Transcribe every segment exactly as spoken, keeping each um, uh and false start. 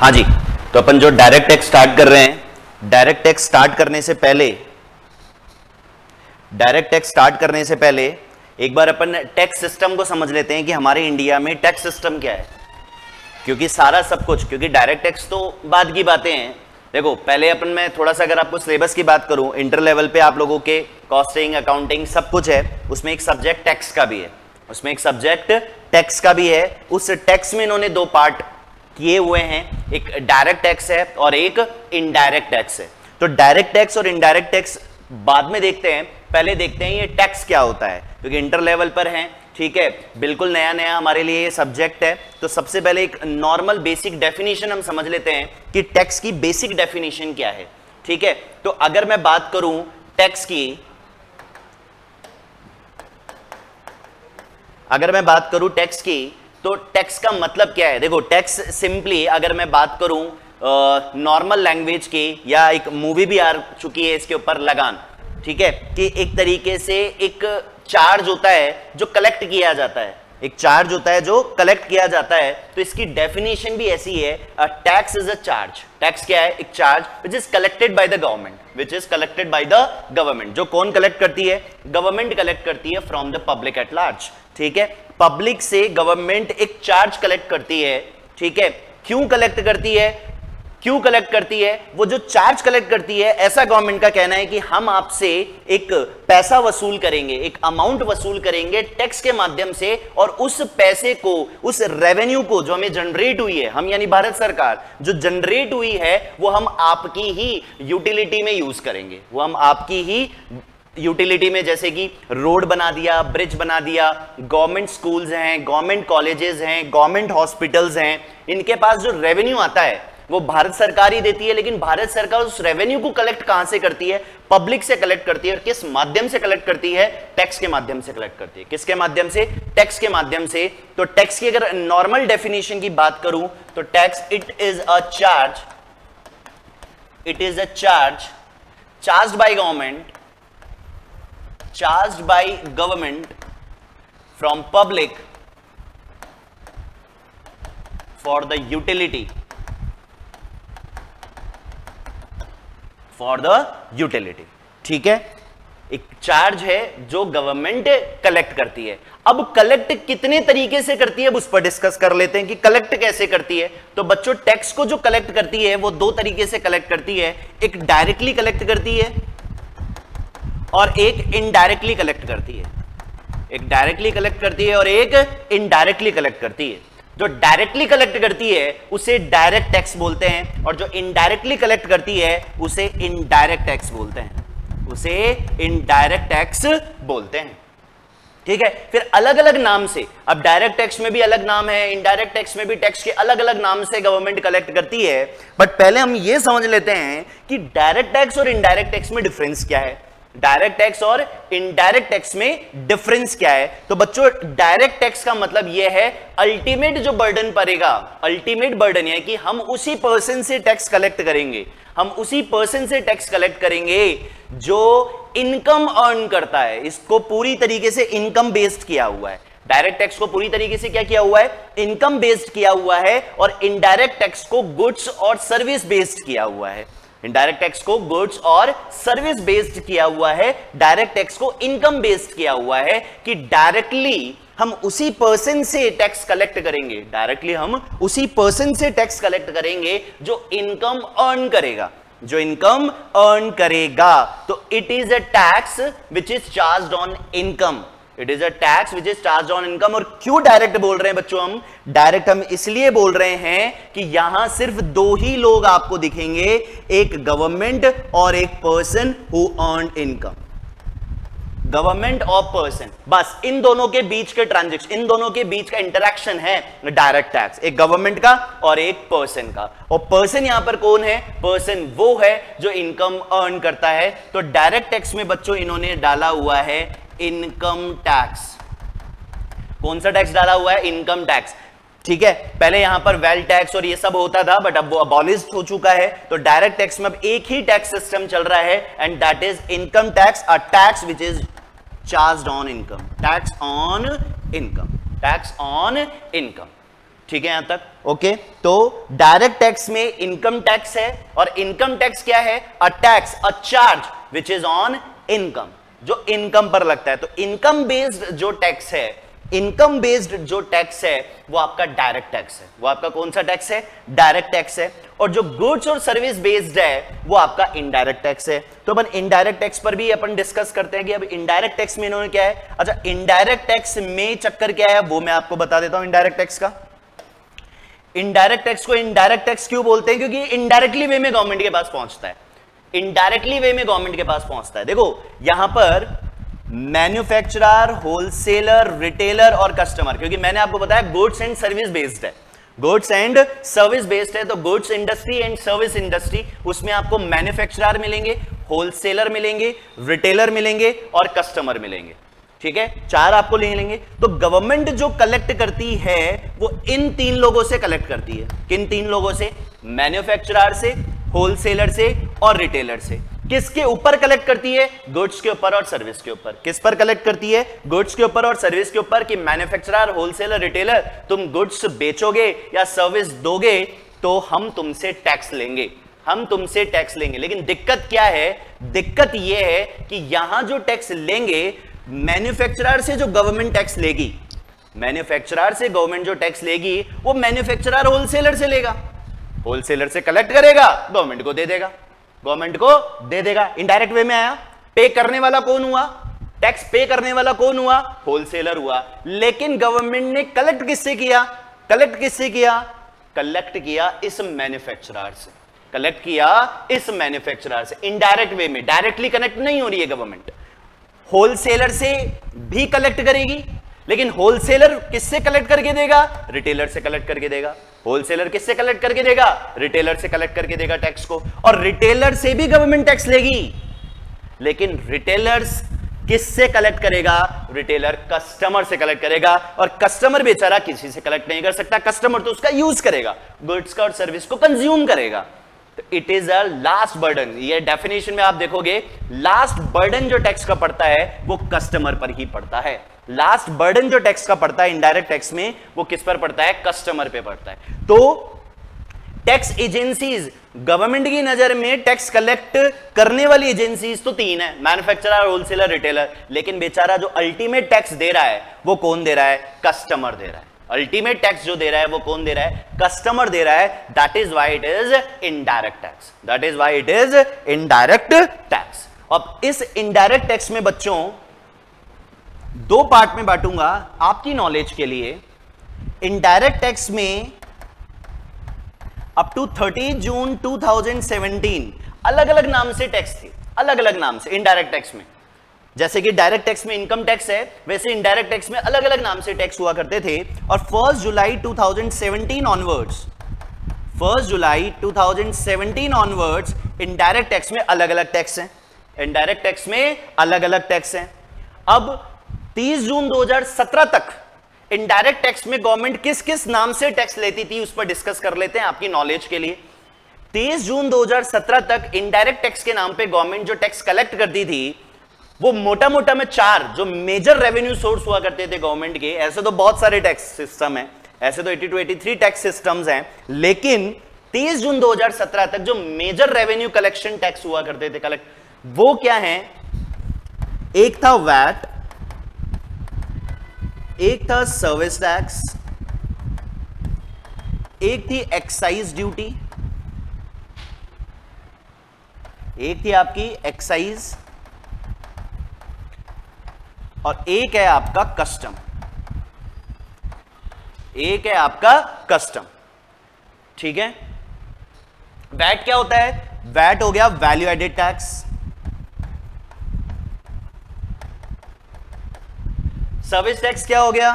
हाँ जी, तो अपन जो डायरेक्ट टैक्स स्टार्ट कर रहे हैं, डायरेक्ट टैक्स स्टार्ट करने से पहले डायरेक्ट टैक्स स्टार्ट करने से पहले एक बार अपन टैक्स सिस्टम को समझ लेते हैं कि हमारे इंडिया में टैक्स सिस्टम क्या है, क्योंकि सारा सब कुछ, क्योंकि डायरेक्ट टैक्स तो बाद की बातें हैं। देखो पहले अपन मैं थोड़ा सा, अगर आपको सिलेबस की बात करूं, इंटर लेवल पे आप लोगों के कॉस्टिंग, अकाउंटिंग सब कुछ है, उसमें एक सब्जेक्ट टैक्स का भी है, उसमें एक सब्जेक्ट टैक्स का भी है। उस टैक्स में इन्होंने दो पार्ट किए हुए हैं, एक डायरेक्ट टैक्स है और एक इनडायरेक्ट टैक्स है। तो डायरेक्ट टैक्स और इनडायरेक्ट टैक्स बाद में देखते हैं, पहले देखते हैं ये टैक्स क्या होता है, क्योंकि इंटर लेवल पर है, ठीक है, बिल्कुल नया नया हमारे लिए ये सब्जेक्ट है। तो सबसे पहले एक नॉर्मल बेसिक डेफिनेशन हम समझ लेते हैं कि टैक्स की बेसिक डेफिनेशन क्या है, ठीक है। तो अगर मैं बात करूं टैक्स की अगर मैं बात करूं टैक्स की तो टैक्स का मतलब क्या है? देखो टैक्स सिंपली, अगर मैं बात करूं नॉर्मल लैंग्वेज की, या एक मूवी भी आ चुकी है इसके ऊपर, लगान, ठीक है, कि एक तरीके से एक चार्ज होता है जो कलेक्ट किया जाता है, एक चार्ज होता है जो कलेक्ट किया जाता है। तो इसकी डेफिनेशन भी ऐसी है, tax is a charge. Tax क्या है? एक charge which is collected by the government which is collected by the government जो कौन कलेक्ट करती है? गवर्नमेंट कलेक्ट करती है from the public at large, ठीक है। पब्लिक से गवर्नमेंट एक चार्ज कलेक्ट करती है, ठीक है। क्यों कलेक्ट करती है क्यों कलेक्ट करती है वो जो चार्ज कलेक्ट करती है, ऐसा गवर्नमेंट का कहना है कि हम आपसे एक पैसा वसूल करेंगे, एक अमाउंट वसूल करेंगे टैक्स के माध्यम से, और उस पैसे को, उस रेवेन्यू को जो हमें जनरेट हुई है, हम यानी भारत सरकार जो जनरेट हुई है, वो हम आपकी ही यूटिलिटी में यूज करेंगे, वो हम आपकी ही यूटिलिटी में, जैसे कि रोड बना दिया, ब्रिज बना दिया, गवर्नमेंट स्कूल्स हैं, गवर्नमेंट कॉलेजेस हैं, गवर्नमेंट हॉस्पिटल्स हैं, इनके पास जो रेवेन्यू आता है वो भारत सरकार ही देती है। लेकिन भारत सरकार उस रेवेन्यू को कलेक्ट कहां से करती है? पब्लिक से कलेक्ट करती है। और किस माध्यम से कलेक्ट करती है? टैक्स के माध्यम से कलेक्ट करती है। किसके माध्यम से? टैक्स के माध्यम से। तो टैक्स की अगर नॉर्मल डेफिनेशन की बात करूं तो tax it is a charge, it is a charge charge by government charge by government from public for the utility for the utility ठीक है। एक चार्ज है जो गवर्नमेंट कलेक्ट करती है। अब कलेक्ट कितने तरीके से करती है, अब उस पर डिस्कस कर लेते हैं कि कलेक्ट कैसे करती है। तो बच्चों, टैक्स को जो कलेक्ट करती है वो दो तरीके से कलेक्ट करती है, एक डायरेक्टली कलेक्ट करती है और एक इनडायरेक्टली कलेक्ट करती है एक डायरेक्टली कलेक्ट करती है और एक इनडायरेक्टली कलेक्ट करती है। जो डायरेक्टली कलेक्ट करती है उसे डायरेक्ट टैक्स बोलते हैं, और जो इनडायरेक्टली कलेक्ट करती है उसे इनडायरेक्ट टैक्स बोलते हैं उसे इनडायरेक्ट टैक्स बोलते हैं ठीक है। फिर अलग अलग नाम से, अब डायरेक्ट टैक्स में भी अलग नाम है, इनडायरेक्ट टैक्स में भी टैक्स के अलग अलग नाम से गवर्नमेंट कलेक्ट करती है। बट पहले हम ये समझ लेते हैं कि डायरेक्ट टैक्स और इनडायरेक्ट टैक्स में डिफरेंस क्या है, डायरेक्ट टैक्स और इनडायरेक्ट टैक्स में डिफरेंस क्या है। तो बच्चों, डायरेक्ट टैक्स का मतलब यह है अल्टीमेट जो बर्डन पड़ेगा, अल्टीमेट बर्डन है कि हम उसी पर्सन से टैक्स कलेक्ट करेंगे हम उसी पर्सन से टैक्स कलेक्ट करेंगे जो इनकम अर्न करता है। इसको पूरी तरीके से इनकम बेस्ड किया हुआ है, डायरेक्ट टैक्स को पूरी तरीके से क्या किया हुआ है? इनकम बेस्ड किया हुआ है। और इनडायरेक्ट टैक्स को गुड्स और सर्विस बेस्ड किया हुआ है इनडायरेक्ट टैक्स को गुड्स और सर्विस बेस्ड किया हुआ है, डायरेक्ट टैक्स को इनकम बेस्ड किया हुआ है कि डायरेक्टली हम उसी पर्सन से टैक्स कलेक्ट करेंगे डायरेक्टली हम उसी पर्सन से टैक्स कलेक्ट करेंगे जो इनकम अर्न करेगा जो इनकम अर्न करेगा तो it is a tax which is charged on income it is a tax which is charge on income. और क्यों डायरेक्ट बोल रहे हैं बच्चों? हम डायरेक्ट हम इसलिए बोल रहे हैं कि यहां सिर्फ दो ही लोग आपको दिखेंगे, एक गवर्नमेंट और एक person who earn income government और पर्सन। बस इन दोनों के बीच के ट्रांजेक्शन इन दोनों के बीच का इंटरेक्शन है डायरेक्ट टैक्स, एक गवर्नमेंट का और एक पर्सन का। और पर्सन यहां पर कौन है? पर्सन वो है जो इनकम अर्न करता है। तो डायरेक्ट टैक्स में बच्चों इन्होंने डाला हुआ है इनकम टैक्स। कौन सा टैक्स डाला हुआ है? इनकम टैक्स, ठीक है। पहले यहां पर वेल्थ टैक्स और ये सब होता था, बट अब वो अबॉलिश्ड हो चुका है। तो डायरेक्ट टैक्स में अब एक ही टैक्स सिस्टम चल रहा है, and that is income tax, a tax which is charged on income tax on income tax on income ठीक है, यहां तक ओके। तो डायरेक्ट टैक्स में इनकम टैक्स है, और इनकम टैक्स क्या है? A tax, a charge which is on income, जो इनकम पर लगता है। तो इनकम बेस्ड जो टैक्स है, इनकम बेस्ड जो टैक्स है वो आपका डायरेक्ट टैक्स है। वो आपका कौन सा टैक्स है? डायरेक्ट टैक्स है। और जो गुड्स और सर्विस बेस्ड है वो आपका इनडायरेक्ट टैक्स है। तो अपन इनडायरेक्ट टैक्स पर भी अपन डिस्कस करते हैं कि अब इनडायरेक्ट टैक्स में इन्होंने क्या है। अच्छा, इनडायरेक्ट टैक्स में चक्कर क्या है वो मैं आपको बता देता हूं। इनडायरेक्ट टैक्स का, इनडायरेक्ट टैक्स को इनडायरेक्ट टैक्स क्यों बोलते हैं? क्योंकि इनडायरेक्टली वे में गवर्नमेंट के पास पहुंचता है, इनडायरेक्टली वे में गवर्नमेंट के पास पहुंचता है। देखो यहां पर मैन्युफैक्चरर, होलसेलर, रिटेलर और कस्टमर, क्योंकि मैंने आपको बताया गुड्स एंड सर्विस बेस्ड है, गुड्स एंड सर्विस बेस्ड है। तो goods industry and service industry, उसमें आपको मैन्युफैक्चरर मिलेंगे, होलसेलर मिलेंगे, रिटेलर मिलेंगे और कस्टमर मिलेंगे, ठीक है, चार आपको ले लेंगे। तो गवर्नमेंट जो कलेक्ट करती है वो इन तीन लोगों से कलेक्ट करती है। किन तीन लोगों से? मैन्युफैक्चरर से, होलसेलर से और रिटेलर से। किसके ऊपर कलेक्ट करती है? गुड्स के ऊपर और सर्विस के ऊपर। किस पर कलेक्ट करती है? गुड्स के ऊपर और सर्विस के ऊपर, कि मैन्युफैक्चरर, होलसेलर, रिटेलर, तुम गुड्स बेचोगे या सर्विस दोगे तो हम तुमसे टैक्स लेंगे, हम तुमसे टैक्स लेंगे। लेकिन दिक्कत क्या है? दिक्कत यह है कि यहां जो टैक्स लेंगे मैन्युफैक्चरर से, जो गवर्नमेंट टैक्स लेगी, मैन्युफैक्चरर से गवर्नमेंट जो टैक्स लेगी वो मैन्युफैक्चरर होलसेलर से लेगा, होलसेलर से कलेक्ट करेगा, गवर्नमेंट को दे देगा, गवर्नमेंट को दे देगा। इनडायरेक्ट वे में आया। पे करने वाला कौन हुआ? टैक्स पे करने वाला कौन हुआ? होलसेलर हुआ। लेकिन गवर्नमेंट ने कलेक्ट किससे किया? कलेक्ट किससे किया? कलेक्ट किया इस मैन्युफैक्चरर से, कलेक्ट किया इस मैन्युफैक्चरर से। इनडायरेक्ट वे में, डायरेक्टली कनेक्ट नहीं हो रही है गवर्नमेंट। होलसेलर से भी कलेक्ट करेगी, लेकिन होलसेलर किससे कलेक्ट करके देगा? रिटेलर से कलेक्ट करके देगा। होलसेलर किससे कलेक्ट करके देगा? रिटेलर से कलेक्ट करके देगा टैक्स को। और रिटेलर से भी गवर्नमेंट टैक्स लेगी, लेकिन रिटेलर्स किससे कलेक्ट करेगा? रिटेलर कस्टमर से कलेक्ट करेगा, और कस्टमर बेचारा किसी से कलेक्ट नहीं कर सकता। कस्टमर तो उसका यूज करेगा, गुड्स का और सर्विस को कंज्यूम करेगा। It is a last burden. ये डेफिनेशन में आप देखोगे लास्ट बर्डन जो टैक्स का पड़ता है वो कस्टमर पर ही पड़ता है। लास्ट बर्डन जो टैक्स का पड़ता है इनडायरेक्ट टैक्स में वो किस पर पड़ता है? कस्टमर पे पड़ता है। तो टैक्स एजेंसीज गवर्नमेंट की नजर में टैक्स कलेक्ट करने वाली एजेंसीज तो तीन है, मैन्युफैक्चरर, होलसेलर, रिटेलर। लेकिन बेचारा जो अल्टीमेट टैक्स दे रहा है वो कौन दे रहा है? कस्टमर दे रहा है। अल्टीमेट टैक्स जो दे रहा है वो कौन दे रहा है? कस्टमर दे रहा है। That is why it is indirect tax, that is why it is indirect tax. अब इस इनडायरेक्ट टैक्स में बच्चों दो पार्ट में बांटूंगा आपकी नॉलेज के लिए। इनडायरेक्ट टैक्स में up to thirty June two thousand seventeen अलग अलग नाम से टैक्स थी, अलग अलग नाम से। इनडायरेक्ट टैक्स में जैसे कि डायरेक्ट टैक्स में इनकम टैक्स है, वैसे इनडायरेक्ट टैक्स में अलग अलग नाम से टैक्स हुआ करते थे। और first July two thousand seventeen onwards, first July two thousand seventeen onwards indirect tax में अलग अलग टैक्स हैं, इनडायरेक्ट टैक्स में अलग अलग टैक्स हैं। अब तीस जून दो हज़ार सत्रह तक इनडायरेक्ट टैक्स में गवर्नमेंट किस किस नाम से टैक्स लेती थी उस पर डिस्कस कर लेते हैं आपकी नॉलेज के लिए। तीस जून दो हज़ार सत्रह तक इनडायरेक्ट टैक्स के नाम पे गवर्नमेंट जो टैक्स कलेक्ट करती थी वो मोटा मोटा में चार जो मेजर रेवेन्यू सोर्स हुआ करते थे गवर्नमेंट के। ऐसे तो बहुत सारे टैक्स सिस्टम हैं, ऐसे तो बयासी टू तिरासी टैक्स सिस्टम्स हैं, लेकिन तीस जून दो हज़ार सत्रह तक जो मेजर रेवेन्यू कलेक्शन टैक्स हुआ करते थे कलेक्ट, वो क्या हैं? एक था वैट, एक था सर्विस टैक्स, एक थी एक्साइज ड्यूटी, एक थी आपकी एक्साइज, और एक है आपका कस्टम, एक है आपका कस्टम, ठीक है। वैट क्या होता है? वैट हो गया value added tax, service tax क्या हो गया?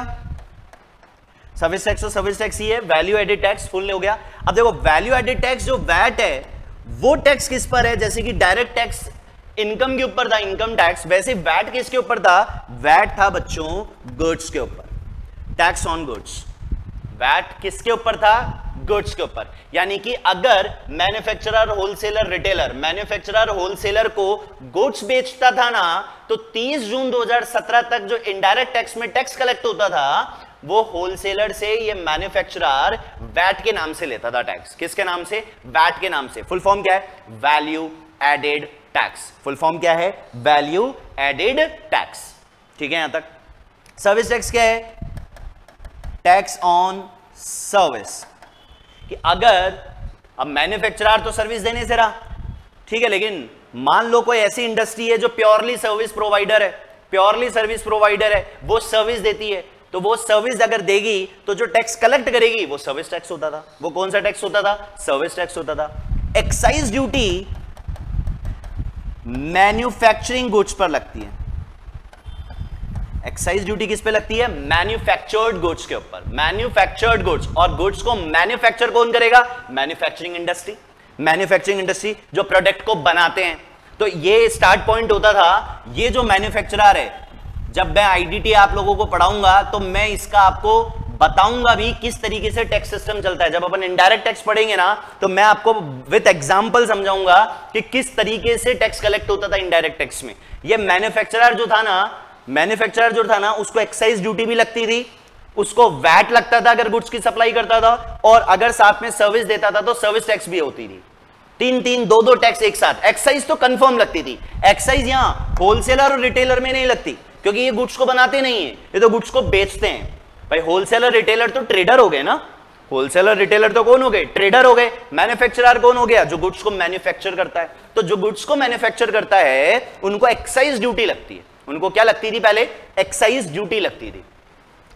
सर्विस टैक्स, तो सर्विस टैक्स ही है, वैल्यू एडेड टैक्स फुल हो गया। अब देखो वैल्यू एडेड टैक्स जो वैट है वो टैक्स किस पर है? जैसे कि डायरेक्ट टैक्स इनकम के ऊपर था इनकम टैक्स, वैसे वैट किसके ऊपर था? वैट था बच्चों गुड्स के ऊपर, टैक्स ऑन गुड्स। वैट किसके ऊपर था? गुड्स के ऊपर। यानी कि अगर manufacturer, wholesaler, retailer, manufacturer, wholesaler को गुड्स बेचता था ना, तो तीस जून दो हज़ार सत्रह तक जो इनडायरेक्ट टैक्स में टैक्स कलेक्ट होता था वो होलसेलर से ये मैन्युफैक्चरर वैट के नाम से लेता था टैक्स। किसके नाम से? वैट के नाम से। फुल फॉर्म क्या है? Value added tax. Full form क्या है? Value added tax. ठीक है, यहां तक। सर्विस टैक्स क्या है? Tax on service. कि अगर अब मैन्युफैक्चरर तो सर्विस देने से रहा, ठीक है, लेकिन मान लो कोई ऐसी इंडस्ट्री है जो प्योरली सर्विस प्रोवाइडर है, प्योरली सर्विस प्रोवाइडर है, वो सर्विस देती है, तो वो सर्विस अगर देगी तो जो टैक्स कलेक्ट करेगी वो सर्विस टैक्स होता था। वो कौन सा टैक्स होता था? सर्विस टैक्स होता था। एक्साइज ड्यूटी मैन्युफैक्चरिंग गुड्स पर लगती है। एक्साइज ड्यूटी किस पे लगती है? मैन्युफैक्चर्ड गुड्स के ऊपर। मैन्युफैक्चर्ड गुड्स, और गुड्स को मैन्युफैक्चर कौन करेगा? Manufacturing industry. मैन्युफैक्चरिंग इंडस्ट्री जो प्रोडक्ट को बनाते हैं। तो ये स्टार्ट पॉइंट होता था। ये जो मैन्युफैक्चरर है, जब मैं आईडीटी आप लोगों को पढ़ाऊंगा तो मैं इसका आपको बताऊंगा भी किस तरीके से टैक्स सिस्टम चलता है। जब अपन इनडायरेक्ट टैक्स पढ़ेंगे ना तो मैं आपको विद एग्जांपल समझाऊंगा कि किस तरीके से टैक्स कलेक्ट होता था इनडायरेक्ट टैक्स में। ये मैन्युफैक्चरर जो था ना, मैन्युफैक्चरर जो था ना, उसको एक्साइज ड्यूटी भी लगती थी, उसको वैट लगता था अगर गुड्स की सप्लाई करता था, और अगर साथ में सर्विस देता था तो सर्विस टैक्स भी होती थी। तीन तीन दो दो टैक्स एक साथ। एक्साइज तो कंफर्म लगती थी। एक्साइज यहाँ होलसेलर और रिटेलर में नहीं लगती, क्योंकि ये गुड्स को बनाते नहीं है, ये तो गुड्स को बेचते हैं। भाई होलसेलर रिटेलर तो ट्रेडर हो गए ना। होलसेलर रिटेलर तो कौन हो गए? ट्रेडर हो गए। मैन्युफैक्चरर कौन हो गया? जो गुड्स को मैन्युफैक्चर करता है। तो जो गुड्स को मैन्युफैक्चर करता है उनको एक्साइज ड्यूटी लगती है। उनको क्या लगती थी? पहले एक्साइज ड्यूटी लगती थी।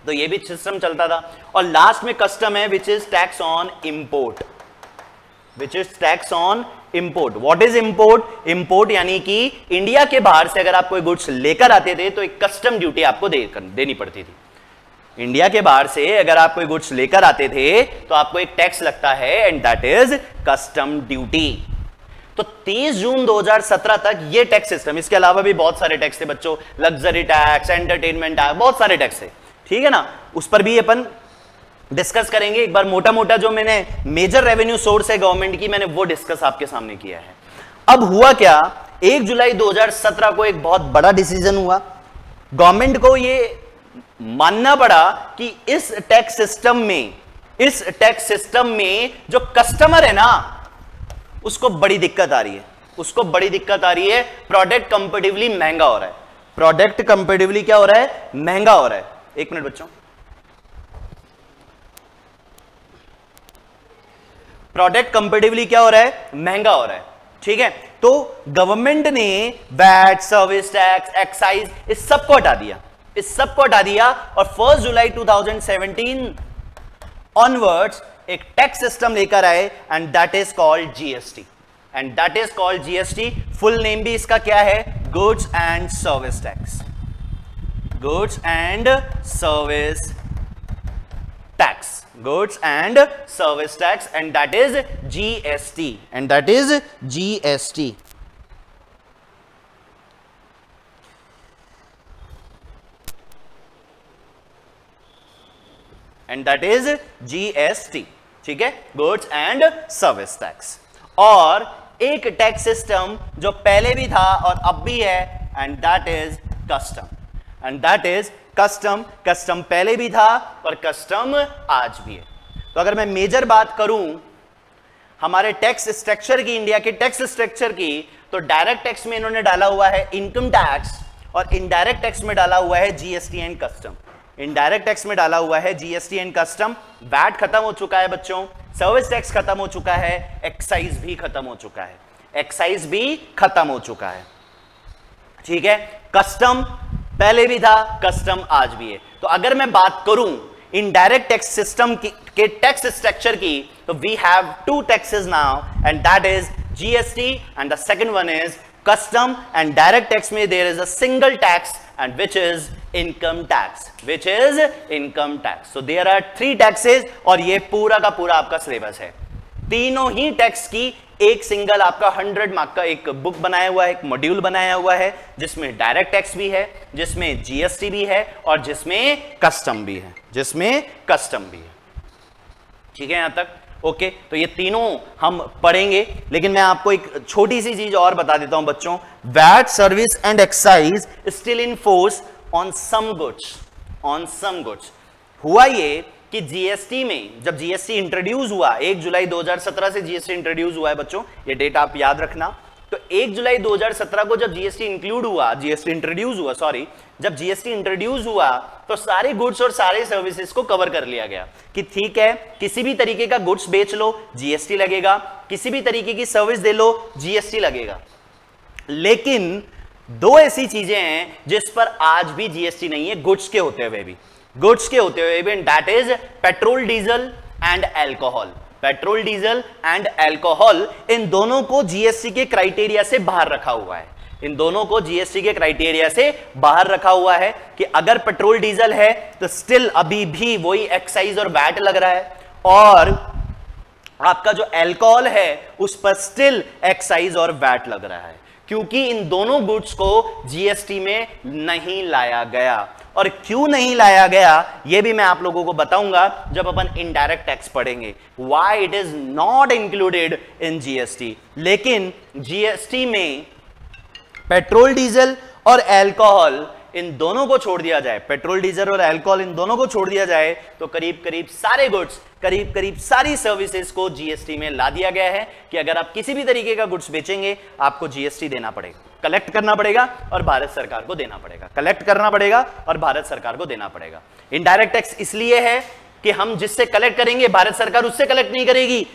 तो ये भी सिस्टम चलता था। और लास्ट में कस्टम है, which is tax on import. Which is tax on import. What is import? Import यानी कि इंडिया के बाहर से अगर आप कोई गुड्स लेकर आते थे तो एक कस्टम ड्यूटी आपको दे, देनी पड़ती थी। इंडिया के बाहर से अगर आप कोई गुड्स लेकर आते थे तो आपको एक टैक्स लगता है, and that is custom duty. तो तीस जून दो हज़ार सत्रह तक ये टैक्स सिस्टम, इसके अलावा भी बहुत सारे टैक्स थे बच्चों, लग्जरी टैक्स, एंटरटेनमेंट टैक्स, बहुत सारे टैक्स थे, ठीक है ना, उस पर भी अपन डिस्कस करेंगे। एक बार मोटा मोटा जो मैंने मेजर रेवेन्यू सोर्स है गवर्नमेंट की, मैंने वो डिस्कस आपके सामने किया है। अब हुआ क्या, एक जुलाई दो हज़ार सत्रह को एक बहुत बड़ा डिसीजन हुआ। गवर्नमेंट को ये मानना पड़ा कि इस टैक्स सिस्टम में इस टैक्स सिस्टम में जो कस्टमर है ना उसको बड़ी दिक्कत आ रही है, उसको बड़ी दिक्कत आ रही है। प्रोडक्ट कंपेटिवली महंगा हो रहा है। प्रोडक्ट कंपेटिवली क्या हो रहा है? महंगा हो रहा है। एक मिनट बच्चों, प्रोडक्ट कंपेटिवली क्या हो रहा है? महंगा हो रहा है, ठीक है। तो गवर्नमेंट ने वैट, सर्विस टैक्स, एक्साइज, इस सबको हटा दिया, इस सबको हटा दिया और फर्स्ट जुलाई दो हज़ार सत्रह ऑनवर्ड्स एक टैक्स सिस्टम लेकर आए, and that is called GST. And that is called GST. Full name भी इसका क्या है? Goods and service tax. Goods and service tax, goods and service tax, and that is GST. And that is GST. And that is GST, ठीक है, goods and service tax. और एक tax system जो पहले भी था और अब भी है, and that is custom. And that is custom. Custom पहले भी था और कस्टम आज भी है। तो अगर मैं मेजर बात करूं हमारे टैक्स स्ट्रक्चर की, इंडिया के टैक्स स्ट्रक्चर की, तो डायरेक्ट टैक्स में इन्होंने डाला हुआ है इनकम टैक्स, और इनडायरेक्ट टैक्स में डाला हुआ है GST and custom. Indirect tax में डाला हुआ है जीएसटी एंड कस्टम। वैट खत्म हो चुका है बच्चों, सर्विस टैक्स खत्म हो चुका है, एक्साइज भी खत्म हो चुका है, एक्साइज भी खत्म हो चुका है, ठीक है। कस्टम पहले भी था, कस्टम आज भी है। तो अगर मैं बात करूं इनडायरेक्ट टैक्स सिस्टम के टैक्स स्ट्रक्चर की, तो we have two taxes now, and that is GST, and the second one is custom. And direct tax में there is a single tax, and which is income tax, which is income tax. So there are three taxes, और ये पूरा का पूरा आपका syllabus है। तीनों ही tax की एक सिंगल आपका हंड्रेड मार्क का एक बुक बनाया हुआ है, एक मॉड्यूल बनाया हुआ है, जिसमें डायरेक्ट टैक्स भी है, जिसमें जीएसटी भी है, और जिसमें कस्टम भी है, जिसमें कस्टम भी है, ठीक है, यहां तक ओके। तो ये तीनों हम पढ़ेंगे, लेकिन मैं आपको एक छोटी सी चीज और बता देता हूं बच्चों। VAT, service and excise still in force on some goods, on some goods. हुआ ये कि जीएसटी में जब जीएसटी इंट्रोड्यूस हुआ, एक जुलाई दो हज़ार सत्रह से जीएसटी इंट्रोड्यूस हुआ है बच्चों, ये डेट आप याद रखना। तो एक जुलाई दो हज़ार सत्रह को जब जीएसटी इंक्लूड हुआ, जीएसटी इंट्रोड्यूस हुआ सॉरी, जब जीएसटी इंट्रोड्यूस हुआ तो सारे गुड्स और सारे सर्विसेज को कवर कर लिया गया कि ठीक है किसी भी तरीके का गुड्स बेच लो जीएसटी लगेगा, किसी भी तरीके की सर्विस दे लो जीएसटी लगेगा। लेकिन दो ऐसी चीजें हैं जिस पर आज भी जीएसटी नहीं है, गुड्स के होते हुए भी, गुड्स के होते हुए भी, and that is petrol diesel and alcohol. Petrol diesel and alcohol, इन दोनों को जीएसटी के क्राइटेरिया से बाहर रखा हुआ है, इन दोनों को जीएसटी के क्राइटेरिया से बाहर रखा हुआ है कि अगर पेट्रोल डीजल है तो स्टिल अभी भी वही एक्साइज और वैट लग रहा है, और आपका जो अल्कोहल है उस पर स्टिल एक्साइज और वैट लग रहा है, क्योंकि इन दोनों गुड्स को जीएसटी में नहीं लाया गया। और क्यों नहीं लाया गया ये भी मैं आप लोगों को बताऊंगा जब अपन इनडायरेक्ट टैक्स पढ़ेंगे, why it is not included in GST. लेकिन जीएसटी में पेट्रोल डीजल और अल्कोहल इन दोनों को छोड़ दिया जाए, पेट्रोल डीजल और अल्कोहल इन दोनों को छोड़ दिया जाए तो करीब करीब सारे गुड्स, करीब करीब सारी सर्विसेज को जीएसटी में ला दिया गया है कि अगर आप किसी भी तरीके का गुड्स बेचेंगे आपको जीएसटी देना पड़ेगा, कलेक्ट करना पड़ेगा और भारत सरकार को देना पड़ेगा, कलेक्ट करना पड़ेगा और भारत सरकार को देना पड़ेगा। इनडायरेक्ट टैक्स इसलिए है कि हम जिससे कलेक्ट करेंगे भारत सरकार उससे कलेक्ट नहीं करेगी,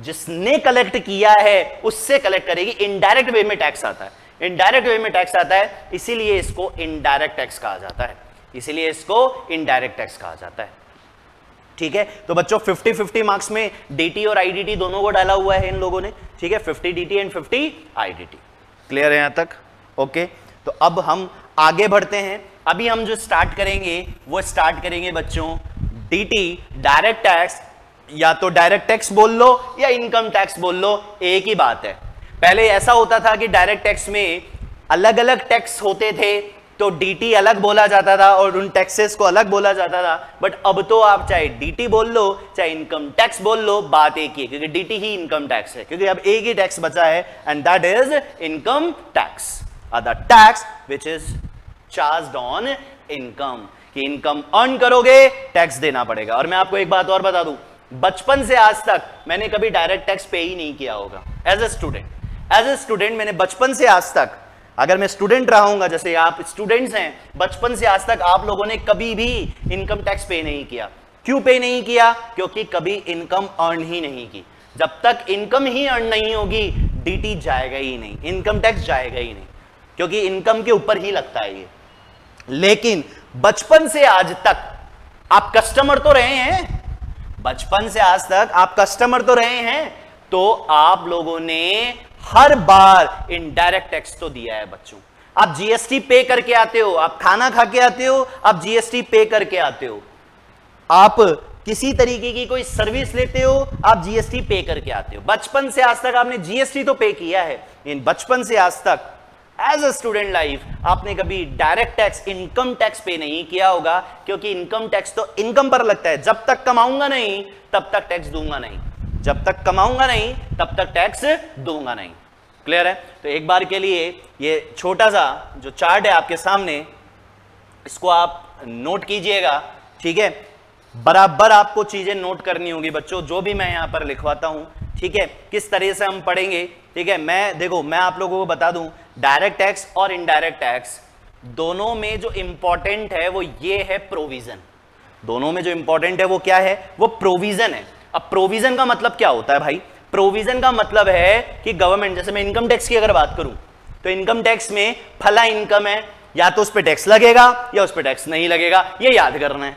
जिसने कलेक्ट किया है उससे कलेक्ट करेगी। इनडायरेक्ट वे में टैक्स आता है, इनडायरेक्ट वे में टैक्स आता है, इसीलिए इसको इनडायरेक्ट टैक्स कहा जाता है, इसीलिए इसको इनडायरेक्ट टैक्स कहा जाता है। ठीक है, तो बच्चों फिफ्टी फिफ्टी मार्क्स में डीटी और आईडीटी दोनों को डाला हुआ है इन लोगों ने, ठीक है, fifty DT and fifty IDT. Clear है यहां तक? ओके, तो अब हम आगे बढ़ते हैं। अभी हम जो स्टार्ट करेंगे वो स्टार्ट करेंगे बच्चों डीटी, डायरेक्ट टैक्स, या तो डायरेक्ट टैक्स बोल लो या इनकम टैक्स बोल लो, एक ही बात है। पहले ऐसा होता था कि डायरेक्ट टैक्स में अलग अलग टैक्स होते थे तो डीटी अलग बोला जाता था और उन टैक्सेस को अलग बोला जाता था, बट अब तो आप चाहे डीटी बोल लो चाहे इनकम टैक्स बोल लो, बात एक ही है, क्योंकि डीटी ही इनकम टैक्स है, क्योंकि अब एक ही टैक्स बचा है and that is income tax, other tax which is charged on income, कि इनकम अर्न करोगे टैक्स देना पड़ेगा। और मैं आपको एक बात और बता दूं, बचपन से आज तक मैंने कभी डायरेक्ट टैक्स पे ही नहीं किया होगा as a student, as a student मैंने बचपन से आज तक, अगर मैं स्टूडेंट रहा हूँ जैसे आप स्टूडेंट्स हैं, बचपन से आज तक आप लोगों ने कभी भी इनकम टैक्स पे नहीं किया। क्यों पे नहीं किया? क्योंकि कभी इनकम अर्न ही नहीं की। जब तक इनकम ही अर्न नहीं होगी डीटी जाएगा ही नहीं, इनकम टैक्स जाएगा ही नहीं, क्योंकि इनकम के ऊपर ही लगता है ये। लेकिन बचपन से आज तक आप कस्टमर तो रहे हैं, बचपन से आज तक आप कस्टमर तो रहे हैं, तो आप लोगों ने हर बार इनडायरेक्ट टैक्स तो दिया है बच्चों। आप जीएसटी पे करके आते हो, आप खाना खा के आते हो, आप जीएसटी पे करके आते हो, आप किसी तरीके की कोई सर्विस लेते हो, आप जीएसटी पे करके आते हो। बचपन से आज तक आपने जीएसटी तो पे किया है, लेकिन बचपन से आज तक एज अ स्टूडेंट लाइफ आपने कभी डायरेक्ट टैक्स, इनकम टैक्स पे नहीं किया होगा, क्योंकि इनकम टैक्स तो इनकम पर लगता है। जब तक कमाऊंगा नहीं तब तक टैक्स दूंगा नहीं, जब तक कमाऊंगा नहीं तब तक टैक्स दूंगा नहीं। क्लियर है? तो एक बार के लिए ये छोटा सा जो चार्ट है आपके सामने, इसको आप नोट कीजिएगा, ठीक है? बराबर आपको चीजें नोट करनी होगी बच्चों, जो भी मैं यहाँ पर लिखवाता हूँ, ठीक है, किस तरह से हम पढ़ेंगे। ठीक है, मैं देखो मैं आप लोगों को बता दूं, डायरेक्ट टैक्स और इनडायरेक्ट टैक्स दोनों में जो इंपॉर्टेंट है वो ये है प्रोविजन, दोनों में जो इंपॉर्टेंट है वो क्या है? वो प्रोविजन है। अब प्रोविजन का मतलब क्या होता है भाई? प्रोविजन का मतलब है कि गवर्नमेंट, जैसे मैं इनकम टैक्स की अगर बात करूं तो इनकम टैक्स में फला इनकम है, या तो उस पे टैक्स लगेगा या उस पे टैक्स नहीं लगेगा, ये याद करना है।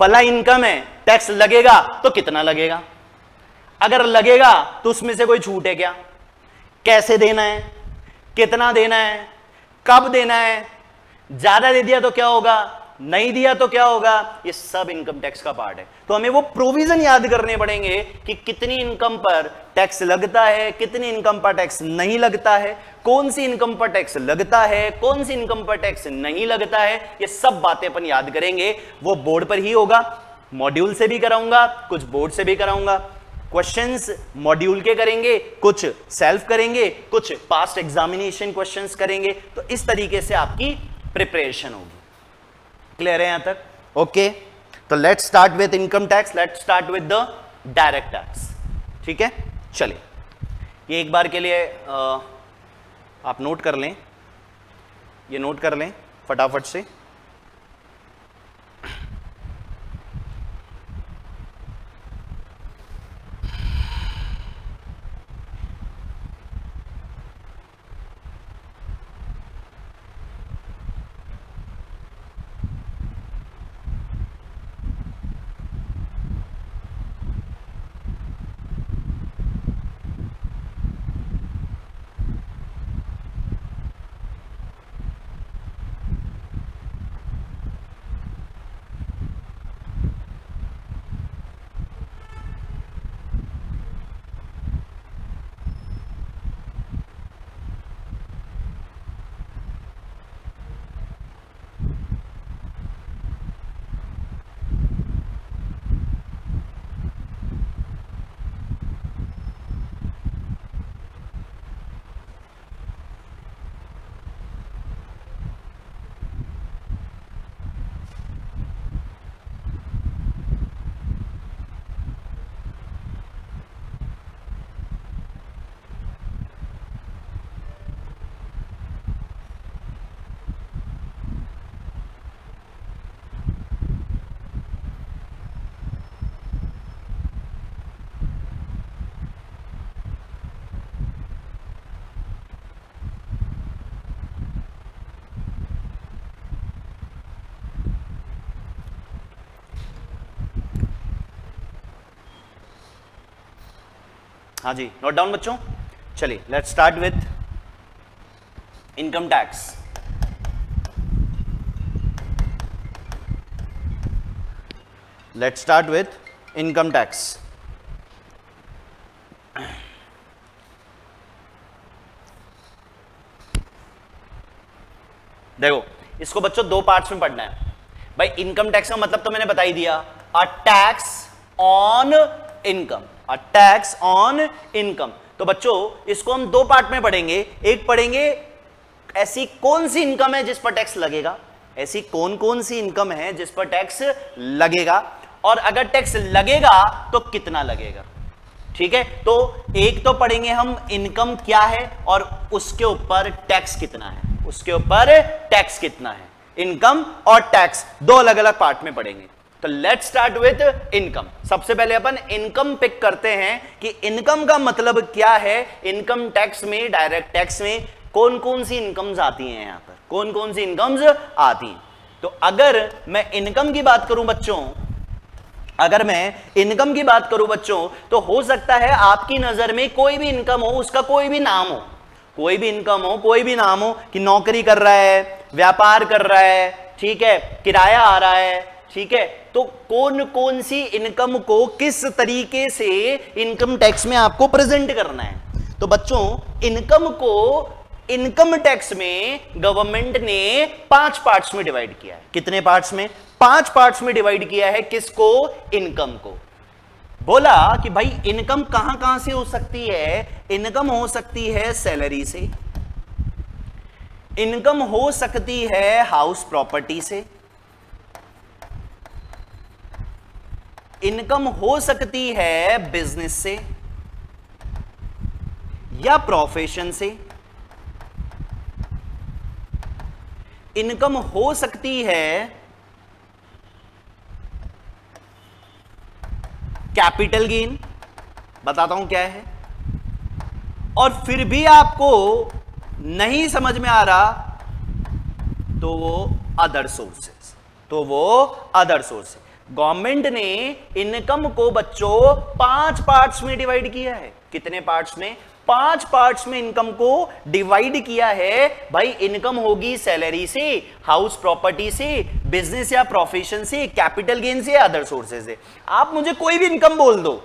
फला इनकम है, टैक्स लगेगा तो कितना लगेगा, अगर लगेगा तो उसमें से कोई छूट है क्या, कैसे देना है, कितना देना है, कब देना है, ज्यादा दे दिया तो क्या होगा, नहीं दिया तो क्या होगा, ये सब इनकम टैक्स का पार्ट है। तो हमें वो प्रोविजन याद करने पड़ेंगे कि कितनी इनकम पर टैक्स लगता है, कितनी इनकम पर टैक्स नहीं लगता है, कौन सी इनकम पर टैक्स लगता है, कौन सी इनकम पर टैक्स नहीं लगता है, ये सब बातें अपन याद करेंगे। वो बोर्ड पर ही होगा, मॉड्यूल से भी कराऊंगा, कुछ बोर्ड से भी कराऊंगा, क्वेश्चंस मॉड्यूल के करेंगे, कुछ सेल्फ करेंगे, कुछ पास्ट एग्जामिनेशन क्वेश्चंस करेंगे, तो इस तरीके से आपकी प्रिपरेशन होगी। क्लियर है यहां तक? ओके, तो let's start with income tax, let's start with the direct tax. ठीक है, चलिए ये एक बार के लिए आ, आप नोट कर लें, ये नोट कर लें फटाफट से। हाँ जी, नोट डाउन बच्चों। चलिए let's start with income tax. Let's start with income tax. देखो इसको बच्चों दो पार्ट्स में पढ़ना है। भाई इनकम टैक्स का मतलब तो मैंने बता ही दिया, a tax on income, tax on income. तो बच्चों इसको हम दो पार्ट में पढ़ेंगे। एक पढ़ेंगे ऐसी कौन सी इनकम है जिस पर टैक्स लगेगा, ऐसी कौन कौन सी इनकम है जिस पर टैक्स लगेगा, और अगर टैक्स लगेगा तो कितना लगेगा। ठीक है, तो एक तो पढ़ेंगे हम इनकम क्या है और उसके ऊपर टैक्स कितना है, उसके ऊपर टैक्स कितना है। इनकम और टैक्स दो अलग अलग पार्ट में पढ़ेंगे। तो लेट्स स्टार्ट विद इनकम। सबसे पहले अपन इनकम पिक करते हैं कि इनकम का मतलब क्या है। इनकम टैक्स में, डायरेक्ट टैक्स में कौन कौन सी इनकम्स आती हैं, यहाँ पर कौन कौन सी इनकम्स आती हैं। तो अगर मैं इनकम की बात करूं बच्चों, अगर मैं इनकम की बात करूं बच्चों तो हो सकता है आपकी नजर में कोई भी इनकम हो, उसका कोई भी नाम हो, कोई भी इनकम हो, कोई भी नाम हो, कि नौकरी कर रहा है, व्यापार कर रहा है, ठीक है, किराया आ रहा है। ठीक है, तो कौन कौन सी इनकम को किस तरीके से इनकम टैक्स में आपको प्रेजेंट करना है। तो बच्चों इनकम को इनकम टैक्स में गवर्नमेंट ने पांच पार्ट्स में डिवाइड किया है। कितने पार्ट्स में? पांच पार्ट्स में डिवाइड किया है। किसको? इनकम को। बोला कि भाई इनकम कहां कहां से हो सकती है। इनकम हो सकती है सैलरी से, इनकम हो सकती है हाउस प्रॉपर्टी से, इनकम हो सकती है बिजनेस से या प्रोफेशन से, इनकम हो सकती है कैपिटल गेन, बताता हूं क्या है। और फिर भी आपको नहीं समझ में आ रहा तो वो अदर सोर्सेस, तो वो अदर सोर्सेस। गवर्नमेंट ने इनकम को बच्चों पांच पार्ट्स में डिवाइड किया है। कितने पार्ट्स में? पांच पार्ट्स में इनकम को डिवाइड किया है। भाई इनकम होगी सैलरी से, हाउस प्रॉपर्टी से, बिजनेस या प्रोफेशन से, कैपिटल गेन से, अदर सोर्सेज से। आप मुझे कोई भी इनकम बोल दो,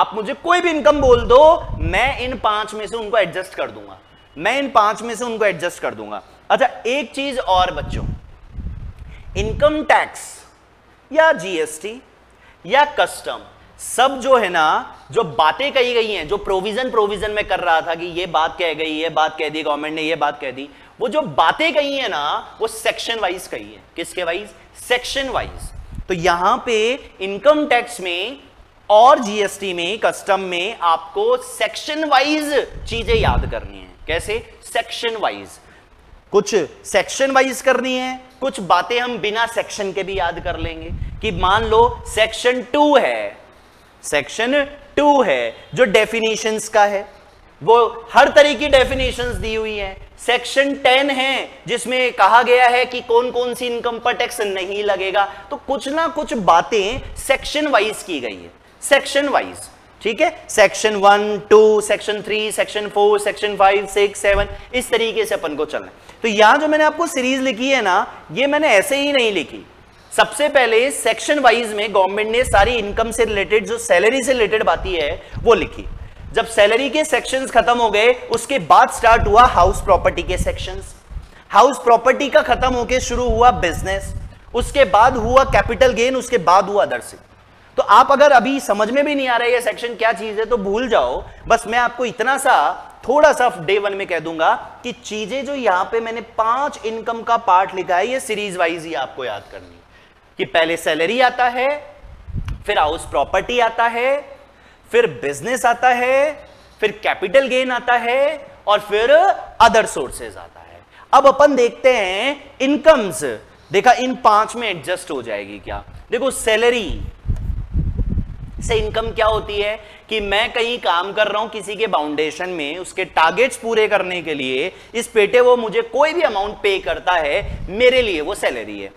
आप मुझे कोई भी इनकम बोल दो, मैं इन पांच में से उनको एडजस्ट कर दूंगा, मैं इन पांच में से उनको एडजस्ट कर दूंगा। अच्छा एक चीज और बच्चों, इनकम टैक्स या जीएसटी या कस्टम सब जो है ना, जो बातें कही गई हैं, जो प्रोविजन प्रोविजन में कर रहा था कि ये बात कह गई, ये बात कह दी गवर्नमेंट ने, ये बात कह दी, वो जो बातें कही है ना वो सेक्शन वाइज कही है। किसके वाइज? Section wise. तो यहां पे इनकम टैक्स में और जीएसटी में, कस्टम में आपको सेक्शन वाइज चीजें याद करनी है। कैसे? सेक्शन वाइज, कुछ सेक्शन वाइज करनी है, कुछ बातें हम बिना सेक्शन के भी याद कर लेंगे। कि मान लो सेक्शन टू है, सेक्शन टू है जो डेफिनेशंस का है, वो हर तरह की डेफिनेशंस दी हुई है। सेक्शन टेन है जिसमें कहा गया है कि कौन कौन सी इनकम पर टैक्स नहीं लगेगा। तो कुछ ना कुछ बातें सेक्शन वाइज की गई है, सेक्शन वाइज, ठीक है। Section one, two, section three, section four, section five, six, seven, इस तरीके से अपन को चलना है। तो यहां जो मैंने आपको सीरीज लिखी है ना, ये मैंने ऐसे ही नहीं लिखी। सबसे पहले सेक्शन वाइज में गवर्नमेंट ने सारी इनकम से रिलेटेड, जो सैलरी से रिलेटेड बातें है वो लिखी। जब सैलरी के सेक्शंस खत्म हो गए, उसके बाद स्टार्ट हुआ हाउस प्रॉपर्टी के सेक्शंस। हाउस प्रॉपर्टी का खत्म होके शुरू हुआ बिजनेस, उसके बाद हुआ कैपिटल गेन, उसके बाद हुआ अदर्स। तो आप अगर अभी समझ में भी नहीं आ रहा है ये सेक्शन क्या चीज है तो भूल जाओ। बस मैं आपको इतना सा थोड़ा सा डे वन में कह दूंगा कि चीजें जो यहां पे मैंने पांच इनकम का पार्ट लिखा है, ये सीरीज वाइज ही आपको याद करनी है। कि पहले सैलरी आता है, फिर हाउस प्रॉपर्टी आता है, फिर बिजनेस आता है, फिर कैपिटल गेन आता है, और फिर अदर सोर्सेज आता है। अब अपन देखते हैं इनकम्स, देखा इन पांच में एडजस्ट हो जाएगी क्या। देखो सैलरी से इनकम क्या होती है कि मैं कहीं काम कर रहा हूं किसी के फाउंडेशन में, उसके टारगेट्स पूरे करने के लिए इस पेटे वो मुझे कोई भी अमाउंट पे करता है, मेरे लिए वो सैलरी है,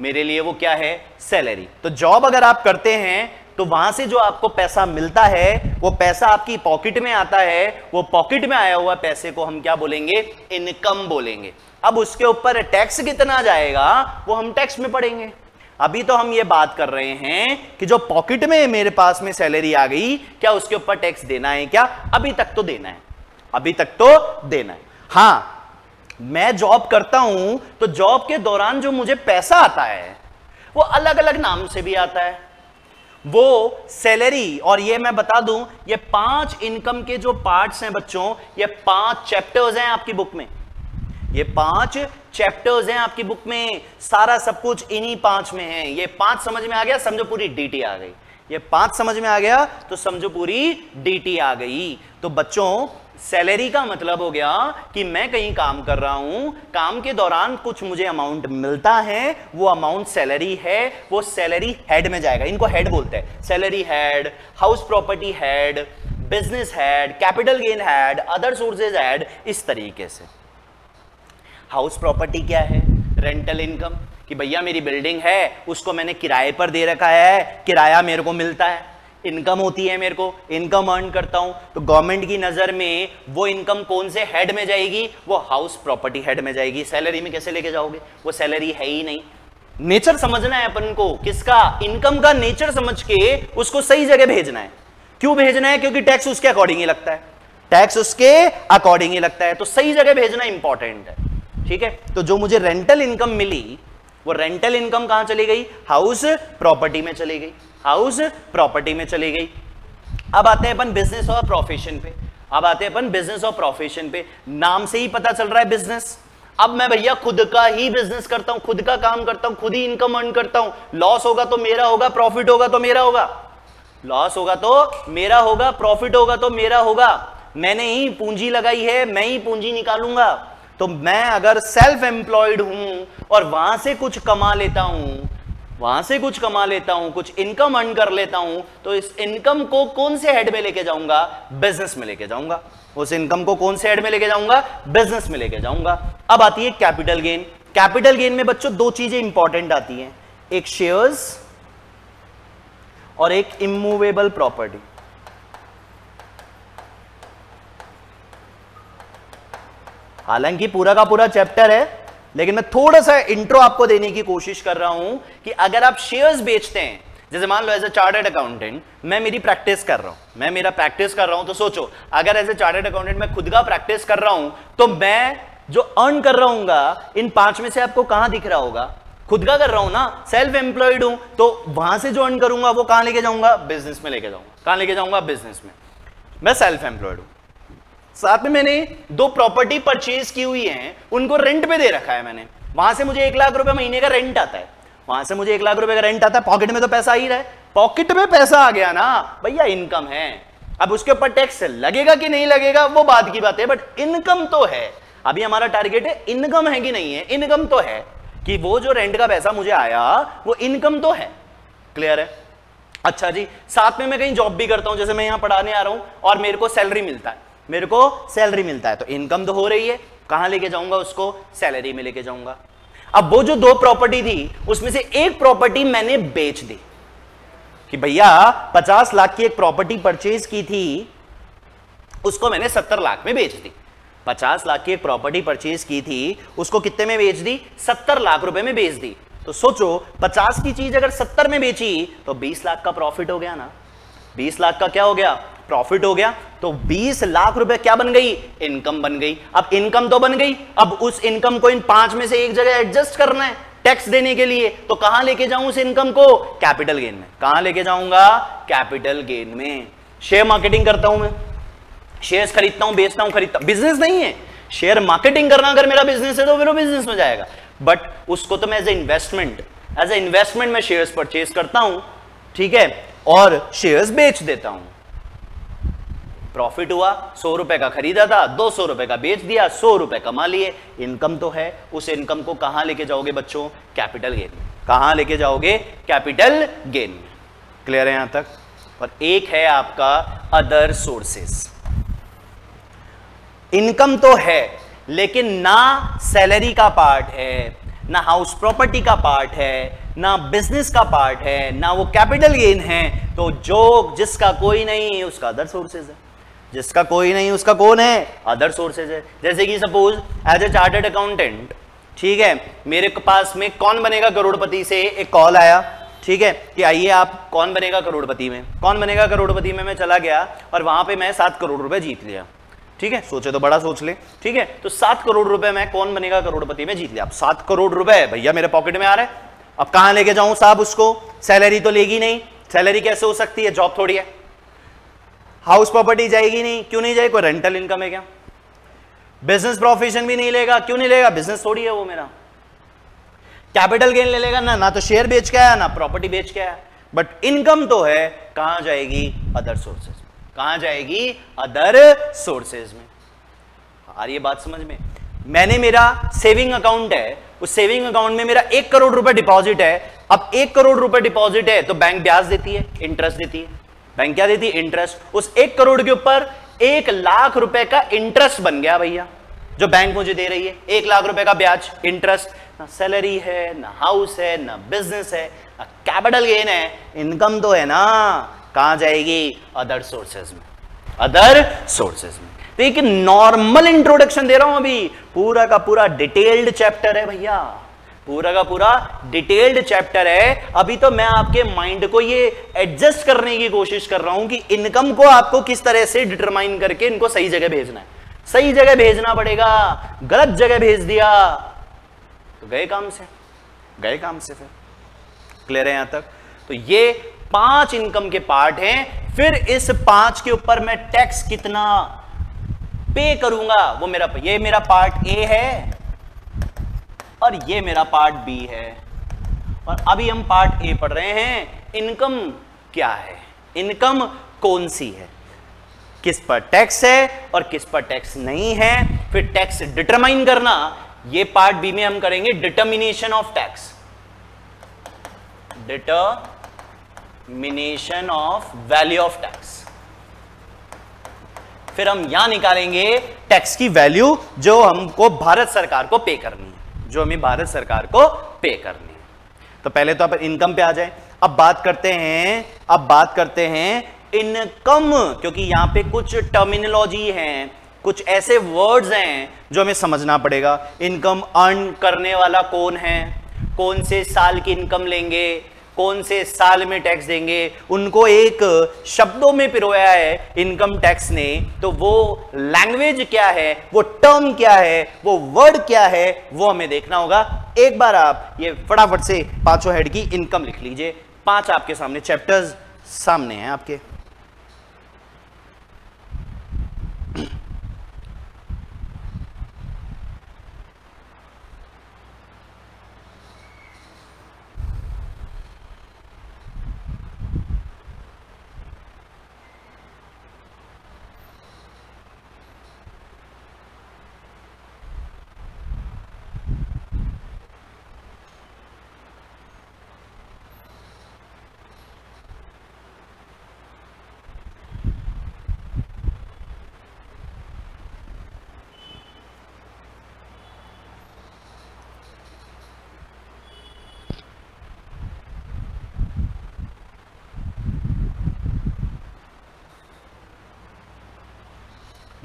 मेरे लिए वो क्या है, सैलरी। तो जॉब अगर आप करते हैं तो वहां से जो आपको पैसा मिलता है वो पैसा आपकी पॉकेट में आता है, वो पॉकेट में आया हुआ पैसे को हम क्या बोलेंगे, इनकम बोलेंगे। अब उसके ऊपर टैक्स कितना जाएगा वो हम टैक्स में पढ़ेंगे। अभी तो हम ये बात कर रहे हैं कि जो पॉकेट में मेरे पास में सैलरी आ गई, क्या उसके ऊपर टैक्स देना है क्या? अभी तक तो देना है, अभी तक तो देना है। हाँ, मैं जॉब करता हूं तो जॉब के दौरान जो मुझे पैसा आता है वो अलग अलग नाम से भी आता है। वो सैलरी, और ये मैं बता दूं, ये पांच इनकम के जो पार्ट्स हैं बच्चों, ये पांच चैप्टर्स हैं आपकी बुक में, ये पांच चैप्टर्स हैं आपकी बुक में, सारा सब कुछ इन्हीं पांच में है। ये पांच समझ में आ गया, समझो पूरी डीटी आ गई। ये पांच समझ में आ गया तो समझो पूरी डीटी आ गई। तो बच्चों सैलरी का मतलब हो गया कि मैं कहीं काम कर रहा हूं, काम के दौरान कुछ मुझे अमाउंट मिलता है, वो अमाउंट सैलरी है, वो सैलरी हेड में जाएगा। इनको हेड बोलते हैं, salary head, house property head, business head, capital gain head, other sources head, इस तरीके से। हाउस प्रॉपर्टी क्या है, रेंटल इनकम, कि भैया मेरी बिल्डिंग है उसको मैंने किराए पर दे रखा है, किराया मेरे को मिलता है, इनकम होती है, मेरे को इनकम अर्न करता हूं। तो गवर्नमेंट की नजर में वो इनकम कौन से हेड में जाएगी, वो हाउस प्रॉपर्टी हेड में जाएगी। सैलरी में कैसे लेके जाओगे, वो सैलरी है ही नहीं। नेचर समझना है अपन को, किसका, इनकम का नेचर समझ के उसको सही जगह भेजना है। क्यों भेजना है, क्योंकि टैक्स उसके अकॉर्डिंग ही लगता है, टैक्स उसके अकॉर्डिंग ही लगता है, तो सही जगह भेजना इंपॉर्टेंट है, ठीक है। तो जो मुझे रेंटल इनकम मिली, वो रेंटल इनकम कहां चली गई, हाउस प्रॉपर्टी में चली गई, हाउस प्रॉपर्टी में चली गई। अब आते हैं अपन बिजनेस और प्रोफेशन पे, अब आते हैं अपन बिजनेस और प्रोफेशन पे। नाम से ही पता चल रहा है बिजनेस। अब मैं भैया खुद का ही बिजनेस करता हूं, खुद का काम करता हूं, खुद ही इनकम अर्न करता हूं। लॉस होगा तो मेरा होगा, प्रॉफिट होगा तो मेरा होगा, लॉस होगा तो मेरा होगा, प्रॉफिट होगा तो मेरा होगा। मैंने ही पूंजी लगाई है, मैं ही पूंजी निकालूंगा। तो मैं अगर सेल्फ एम्प्लॉयड हूं और वहां से कुछ कमा लेता हूं, वहां से कुछ कमा लेता हूं, कुछ इनकम अर्न कर लेता हूं, तो इस इनकम को कौन से हेड में लेके जाऊंगा, बिजनेस में लेके जाऊंगा। उस इनकम को कौन से हेड में लेके जाऊंगा, बिजनेस में लेके जाऊंगा। अब आती है कैपिटल गेन। कैपिटल गेन में बच्चों दो चीजें इंपॉर्टेंट आती हैं, एक शेयर्स और एक इमूवेबल प्रॉपर्टी। हालांकि पूरा का पूरा चैप्टर है, लेकिन मैं थोड़ा सा इंट्रो आपको देने की कोशिश कर रहा हूं कि अगर आप शेयर्स बेचते हैं, जैसे मान लो एज ए चार्टर्ड अकाउंटेंट मैं मेरी प्रैक्टिस कर रहा हूं, मैं मेरा प्रैक्टिस कर रहा हूं, तो सोचो अगर एज ए चार्टर्ड अकाउंटेंट मैं खुद का प्रैक्टिस कर रहा हूं तो मैं जो अर्न कर रहा हूं इन पांच में से आपको कहां दिख रहा होगा, खुद का कर रहा हूं ना, सेल्फ एम्प्लॉयड हूं, तो वहां से जो अर्न करूंगा वो कहां लेके जाऊंगा, बिजनेस में लेके जाऊंगा। कहां लेके जाऊंगा, बिजनेस में। मैं सेल्फ एम्प्लॉयड हूं, साथ में मैंने दो प्रॉपर्टी परचेज की हुई है, उनको रेंट पे दे रखा है मैंने, वहां से मुझे एक लाख रुपए महीने का रेंट आता है, वहां से मुझे एक लाख रुपए का रेंट आता है, पॉकेट में तो पैसा ही रहा है, पॉकेट में पैसा आ गया ना भैया, इनकम है। अब उसके ऊपर टैक्स लगेगा कि नहीं लगेगा वो बात की बात है, बट इनकम तो है। अभी हमारा टारगेट है इनकम है कि नहीं है, इनकम तो है कि वो जो रेंट का पैसा मुझे आया वो इनकम तो है, क्लियर है। अच्छा जी, साथ में मैं कहीं जॉब भी करता हूं, जैसे मैं यहां पढ़ाने आ रहा हूं और मेरे को सैलरी मिलता है, मेरे को सैलरी मिलता है तो इनकम तो हो रही है। कहां लेके जाऊंगा उसको, सैलरी में लेके जाऊंगा। अब वो जो दो प्रॉपर्टी थी उसमें से एक प्रॉपर्टी मैंने बेच दी कि भैया पचास लाख की एक प्रॉपर्टी परचेज की थी, उसको मैंने सत्तर लाख में बेच दी। पचास लाख की एक प्रॉपर्टी परचेज की थी, उसको कितने में बेच दी, सत्तर लाख रुपए में बेच दी। तो सोचो पचास की चीज अगर सत्तर में बेची तो बीस लाख का प्रॉफिट हो गया ना, बीस लाख का क्या हो गया, प्रॉफिट हो गया। तो बीस लाख रुपए क्या बन गई, इनकम बन गई। अब इनकम तो बन गई, अब उस इनकम को इन पांच में से एक जगह एडजस्ट करना है टैक्स देने के लिए। तो कहां लेके जाऊं उस इनकम को, कैपिटल गेन में। कहां लेके जाऊंगा, कैपिटल गेन में। शेयर मार्केटिंग करता हूं मैं, शेयर्स खरीदता हूं, बेचता हूं, खरीदता हूं, बिजनेस नहीं है। शेयर मार्केटिंग करना अगर मेरा बिजनेस है तो फिर वो बिजनेस में जाएगा, बट उसको तो मैं as a investment as a investment में शेयर्स परचेज करता हूं, ठीक है, और शेयर्स बेच देता हूं। प्रॉफिट हुआ, सौ रुपए का खरीदा था, दो सौ रुपए का बेच दिया, सौ रुपए कमा लिए, इनकम तो है। उस इनकम को कहां लेके जाओगे बच्चों, कैपिटल गेन में। कहां लेके जाओगे, कैपिटल गेन में, क्लियर है यहां तक। और एक है आपका अदर सोर्सेस। इनकम तो है लेकिन ना सैलरी का पार्ट है, ना हाउस प्रॉपर्टी का पार्ट है, ना बिजनेस का पार्ट है, ना वो कैपिटल गेन है। तो जो जिसका कोई नहीं उसका अदर सोर्सेज है, जिसका कोई नहीं उसका कौन है, अदर सोर्सेज है। जैसे कि suppose as a chartered accountant, ठीक है, मेरे पास में कौन बनेगा करोड़पति से एक कॉल आया, ठीक है, कि आइए आप कौन बनेगा करोड़पति में, कौन बनेगा करोड़पति में मैं चला गया और वहां पे मैं सात करोड़ रुपए जीत लिया, ठीक है, सोचे तो बड़ा सोच ले, ठीक है। तो सात करोड़ रुपए मैं कौन बनेगा करोड़पति में जीत लिया। अब सात करोड़ रुपए भैया मेरे पॉकेट में आ रहा है, अब कहां लेके जाऊं साहब उसको, सैलरी तो लेगी नहीं, सैलरी कैसे हो सकती है, जॉब थोड़ी है। हाउस प्रॉपर्टी जाएगी नहीं, क्यों नहीं जाएगी, कोई रेंटल इनकम है क्या। बिजनेस प्रोफेशन भी नहीं लेगा, क्यों नहीं लेगा, बिजनेस थोड़ी है वो मेरा। कैपिटल गेन ले लेगा ना, ना तो शेयर बेच के आया ना प्रॉपर्टी बेच के आया, बट इनकम तो है। कहां जाएगी, अदर सोर्सेज में। कहां जाएगी, अदर सोर्सेज में। आ रही है बात समझ में। मैंने मेरा सेविंग अकाउंट है, उस सेविंग अकाउंट में मेरा एक करोड़ रुपए डिपॉजिट है। अब एक करोड़ रुपए डिपॉजिट है तो बैंक ब्याज देती है, इंटरेस्ट देती है, बैंक क्या देती है, इंटरेस्ट। उस एक करोड़ के ऊपर एक लाख रुपए का इंटरेस्ट बन गया भैया, जो बैंक मुझे दे रही है, एक लाख रुपए का ब्याज, इंटरेस्ट। ना सैलरी है, ना हाउस है, ना बिजनेस है, ना कैपिटल गेन है, इनकम तो है ना। कहां जाएगी, अदर सोर्सेज में, अदर सोर्सेज में। तो एक नॉर्मल इंट्रोडक्शन दे रहा हूं, अभी पूरा का पूरा डिटेल्ड चैप्टर है भैया, पूरा का पूरा डिटेल्ड चैप्टर है। अभी तो मैं आपके माइंड को ये एडजस्ट करने की कोशिश कर रहा हूं कि इनकम को आपको किस तरह से डिटरमाइन करके इनको सही जगह भेजना है। सही जगह भेजना पड़ेगा, गलत जगह भेज दिया तो गए काम से, गए काम से। फिर क्लियर है यहां तक। तो ये पांच इनकम के पार्ट हैं। फिर इस पांच के ऊपर मैं टैक्स कितना पे करूंगा वो मेरा, ये मेरा पार्ट ए है और ये मेरा पार्ट बी है। और अभी हम पार्ट ए पढ़ रहे हैं, इनकम क्या है, इनकम कौन सी है, किस पर टैक्स है और किस पर टैक्स नहीं है। फिर टैक्स डिटरमाइन करना, ये पार्ट बी में हम करेंगे determination of tax, determination of value of tax. फिर हम यहां निकालेंगे टैक्स की वैल्यू जो हमको भारत सरकार को पे करनी है, जो हमें भारत सरकार को पे करनी है। तो पहले तो आप इनकम पे आ जाए। अब बात करते हैं अब बात करते हैं इनकम, क्योंकि यहां पे कुछ टर्मिनोलॉजी है, कुछ ऐसे वर्ड्स हैं जो हमें समझना पड़ेगा। इनकम अर्न करने वाला कौन है, कौन से साल की इनकम लेंगे, कौन से साल में टैक्स देंगे, उनको एक शब्दों में पिरोया है इनकम टैक्स ने। तो वो लैंग्वेज क्या है, वो टर्म क्या है, वो वर्ड क्या है, वो हमें देखना होगा। एक बार आप ये फटाफट से पांचों हेड की इनकम लिख लीजिए, पांच आपके सामने चैप्टर्स सामने हैं आपके।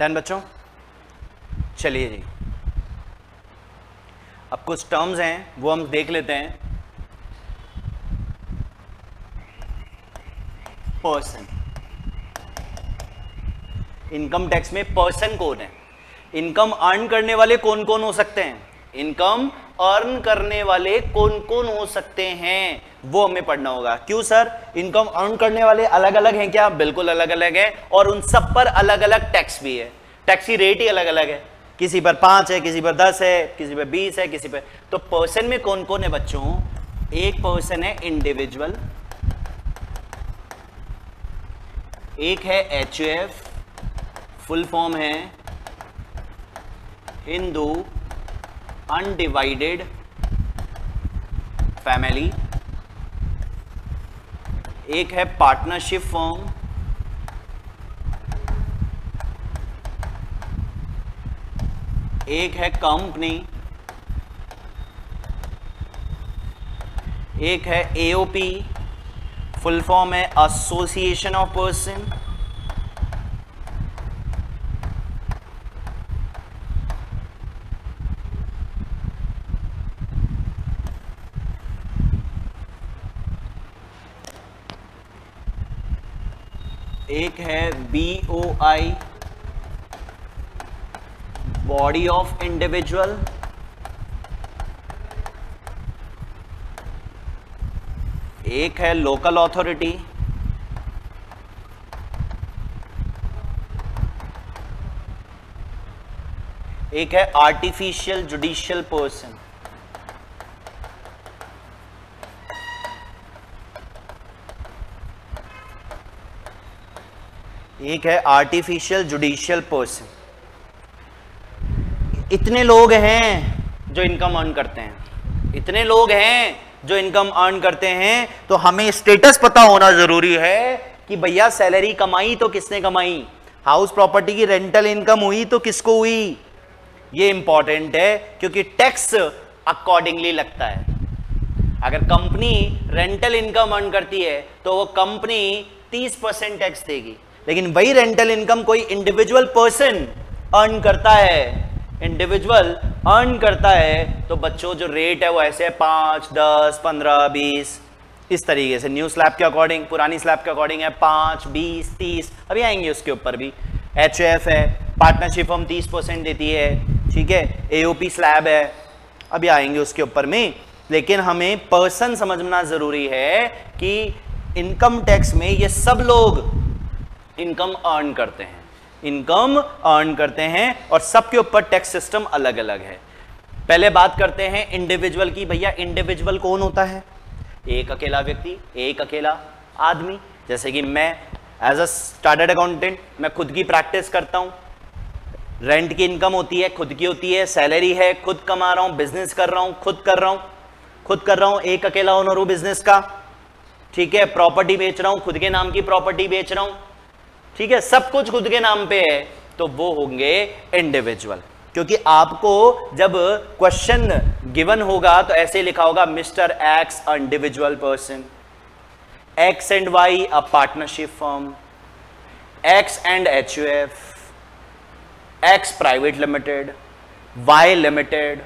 डन बच्चों। चलिए जी, अब कुछ टर्म्स हैं वो हम देख लेते हैं। पर्सन, इनकम टैक्स में पर्सन कौन है? इनकम अर्न करने वाले कौन कौन हो सकते हैं? इनकम अर्न करने वाले कौन कौन हो सकते हैं वो हमें पढ़ना होगा। क्यों सर, इनकम अर्न करने वाले अलग अलग हैं क्या? बिल्कुल अलग अलग हैं, और उन सब पर अलग अलग टैक्स भी है, टैक्स की रेट ही अलग अलग है। किसी पर पांच है, किसी पर दस है, किसी पर बीस है, किसी पर। तो पर्सन में कौन कौन है बच्चों? एक पर्सन है इंडिविजुअल, एक है H U F, full form है हिंदू अनडिवाइडेड फैमिली, एक है पार्टनरशिप फॉर्म, एक है कंपनी, एक है A O P, full form है एसोसिएशन ऑफ पर्सन, एक है B O I body of individual, एक है लोकल अथॉरिटी, एक है आर्टिफिशियल जुडिशियल पर्सन। एक है आर्टिफिशियल जुडिशियल पर्सन। इतने लोग हैं जो इनकम अर्न करते हैं, इतने लोग हैं जो इनकम अर्न करते हैं, तो हमें स्टेटस पता होना जरूरी है कि भैया सैलरी कमाई तो किसने कमाई, हाउस प्रॉपर्टी की रेंटल इनकम हुई तो किसको हुई। ये इंपॉर्टेंट है क्योंकि टैक्स अकॉर्डिंगली लगता है। अगर कंपनी रेंटल इनकम अर्न करती है तो वो कंपनी तीस परसेंट टैक्स देगी, लेकिन वही रेंटल इनकम कोई इंडिविजुअल पर्सन अर्न करता है, इंडिविजुअल अर्न करता है, तो बच्चों जो रेट है वो ऐसे पाँच, दस, पंद्रह, बीस, इस तरीके से। न्यू स्लैब के अकॉर्डिंग, पुरानी स्लैब के अकॉर्डिंग है पाँच, बीस, तीस, अभी आएंगे उसके ऊपर भी। एच एफ है, पार्टनरशिप हम तीस परसेंट देती है, ठीक है, ए ओ पी स्लैब है, अभी आएंगे उसके ऊपर में। लेकिन हमें पर्सन समझना ज़रूरी है कि इनकम टैक्स में ये सब लोग इनकम अर्न करते हैं, इनकम अर्न करते हैं, और सबके ऊपर टैक्स सिस्टम अलग अलग है। पहले बात करते हैं इंडिविजुअल की। भैया इंडिविजुअल कौन होता है? एक अकेला व्यक्ति, एक अकेला आदमी। जैसे कि मैं एज अ चार्टर्ड अकाउंटेंट मैं खुद की प्रैक्टिस करता हूँ, रेंट की इनकम होती है, खुद की होती है, सैलरी है, खुद कमा रहा हूँ, बिजनेस कर रहा हूँ, खुद कर रहा हूँ खुद कर रहा हूँ एक अकेला ओनर हूँ बिजनेस का, ठीक है, प्रॉपर्टी बेच रहा हूँ, खुद के नाम की प्रॉपर्टी बेच रहा हूँ, ठीक है, सब कुछ खुद के नाम पे है, तो वो होंगे इंडिविजुअल। क्योंकि आपको जब क्वेश्चन गिवन होगा तो ऐसे लिखा होगा mister X individual person, X and Y a partnership firm, X and H U F, X private limited, Y limited,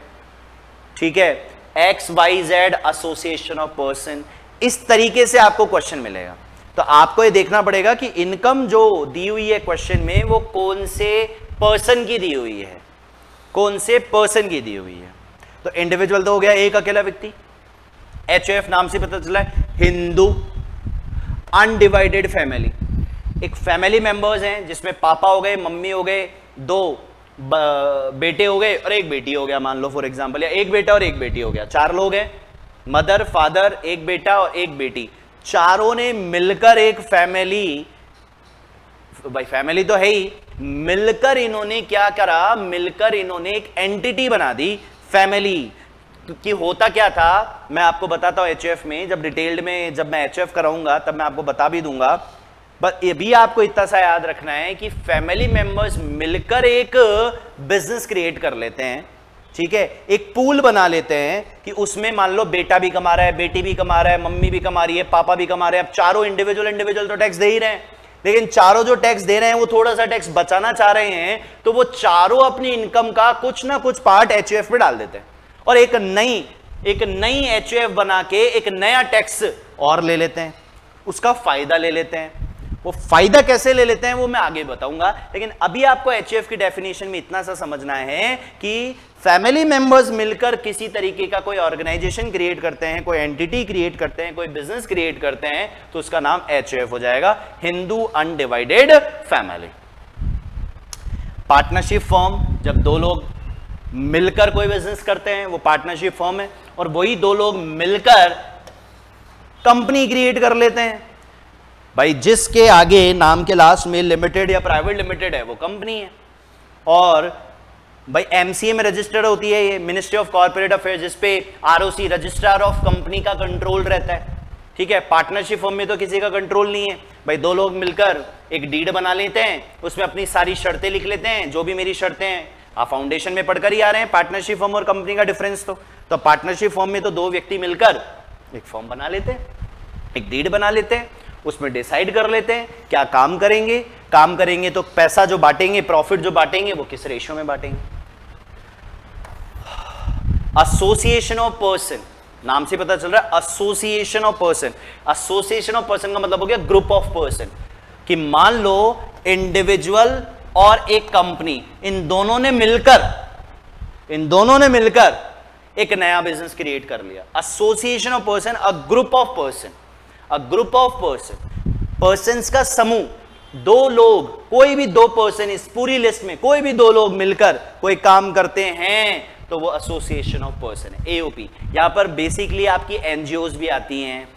ठीक है, X Y Z association of person. इस तरीके से आपको क्वेश्चन मिलेगा, तो आपको ये देखना पड़ेगा कि इनकम जो दी हुई है क्वेश्चन में वो कौन से पर्सन की दी हुई है, कौन से पर्सन की दी हुई है। तो इंडिविजुअल तो हो गया एक अकेला व्यक्ति, एच ओ एफ नाम से पता चला है हिंदू अनडिवाइडेड फैमिली, एक फैमिली मेंबर्स हैं जिसमें पापा हो गए, मम्मी हो गए, दो बेटे हो गए और एक बेटी हो गया, मान लो फॉर एग्जाम्पल, या एक बेटा और एक बेटी हो गया, चार लोग हैं, मदर फादर, एक बेटा और एक बेटी, चारों ने मिलकर एक फैमिली, भाई फैमिली तो है ही, मिलकर इन्होंने क्या करा, मिलकर इन्होंने एक एंटिटी बना दी फैमिली। कि होता क्या था मैं आपको बताता हूँ एच यू एफ में, जब डिटेल्ड में जब मैं एच यू एफ कराऊंगा तब मैं आपको बता भी दूंगा, बस ये भी आपको इतना सा याद रखना है कि फैमिली मेंबर्स मिलकर एक बिजनेस क्रिएट कर लेते हैं, ठीक है, एक पूल बना लेते हैं कि उसमें मान लो बेटा भी कमा रहा है, बेटी भी कमा रहा है, मम्मी भी कमा रही है, पापा भी कमा रहे हैं, अब चारों इंडिविजुअल इंडिविजुअल तो टैक्स दे ही रहे हैं, लेकिन चारों जो टैक्स दे रहे हैं वो थोड़ा सा टैक्स बचाना चाह रहे हैं, तो वो चारों अपनी इनकम का कुछ ना कुछ पार्ट एचयूएफ में डाल देते हैं और एक नई एक नई एचयूएफ बना के एक नया टैक्स और ले लेते हैं, उसका फायदा ले लेते हैं। वो फायदा कैसे ले लेते हैं वो मैं आगे बताऊंगा, लेकिन अभी आपको एचयूएफ की डेफिनेशन में इतना सा समझना है कि फैमिली मेंबर्स मिलकर किसी तरीके का कोई ऑर्गेनाइजेशन क्रिएट करते हैं, कोई एंटिटी क्रिएट करते हैं, कोई बिजनेस क्रिएट करते हैं, तो उसका नाम एचयूएफ हो जाएगा, Hindu undivided family. Partnership form, जब दो लोग मिलकर कोई बिजनेस करते हैं वो पार्टनरशिप फॉर्म है, और वही दो लोग मिलकर कंपनी क्रिएट कर लेते हैं। भाई जिसके आगे नाम के लास्ट में लिमिटेड या प्राइवेट लिमिटेड है वो कंपनी है, और भाई एमसीए में रजिस्टर्ड होती है ये, मिनिस्ट्री ऑफ कॉर्पोरेट अफेयर्स, जिसपे आरओसी रजिस्ट्रार ऑफ कंपनी का कंट्रोल रहता है। ठीक है, पार्टनरशिप फॉर्म में तो किसी का कंट्रोल नहीं है, भाई दो लोग मिलकर एक डीड बना लेते हैं, उसमें अपनी सारी शर्तें लिख लेते हैं, जो भी मेरी शर्तें हैं। आप फाउंडेशन में पढ़कर ही आ रहे हैं पार्टनरशिप फॉर्म और कंपनी का डिफरेंस, तो, तो पार्टनरशिप फॉर्म में तो दो व्यक्ति मिलकर एक फॉर्म बना लेते हैं, एक डीड बना लेते हैं, उसमें डिसाइड कर लेते हैं क्या काम करेंगे, काम करेंगे तो पैसा जो बांटेंगे, प्रॉफिट जो बांटेंगे वो किस रेशियो में बांटेंगे। एसोसिएशन ऑफ पर्सन, नाम से पता चल रहा है association of person, association of person का मतलब हो गया ग्रुप ऑफ पर्सन, कि मान लो इंडिविजुअल और एक कंपनी, इन दोनों ने मिलकर इन दोनों ने मिलकर एक नया बिजनेस क्रिएट कर लिया, association of person, a group of person, a group of person, persons का समूह। दो लोग, कोई भी दो पर्सन इस पूरी लिस्ट में, कोई भी दो लोग मिलकर कोई काम करते हैं तो वो एसोसिएशन ऑफ पर्सन है, एओपी। यहाँ पर बेसिकली आपकी एनजीओज भी आती हैं,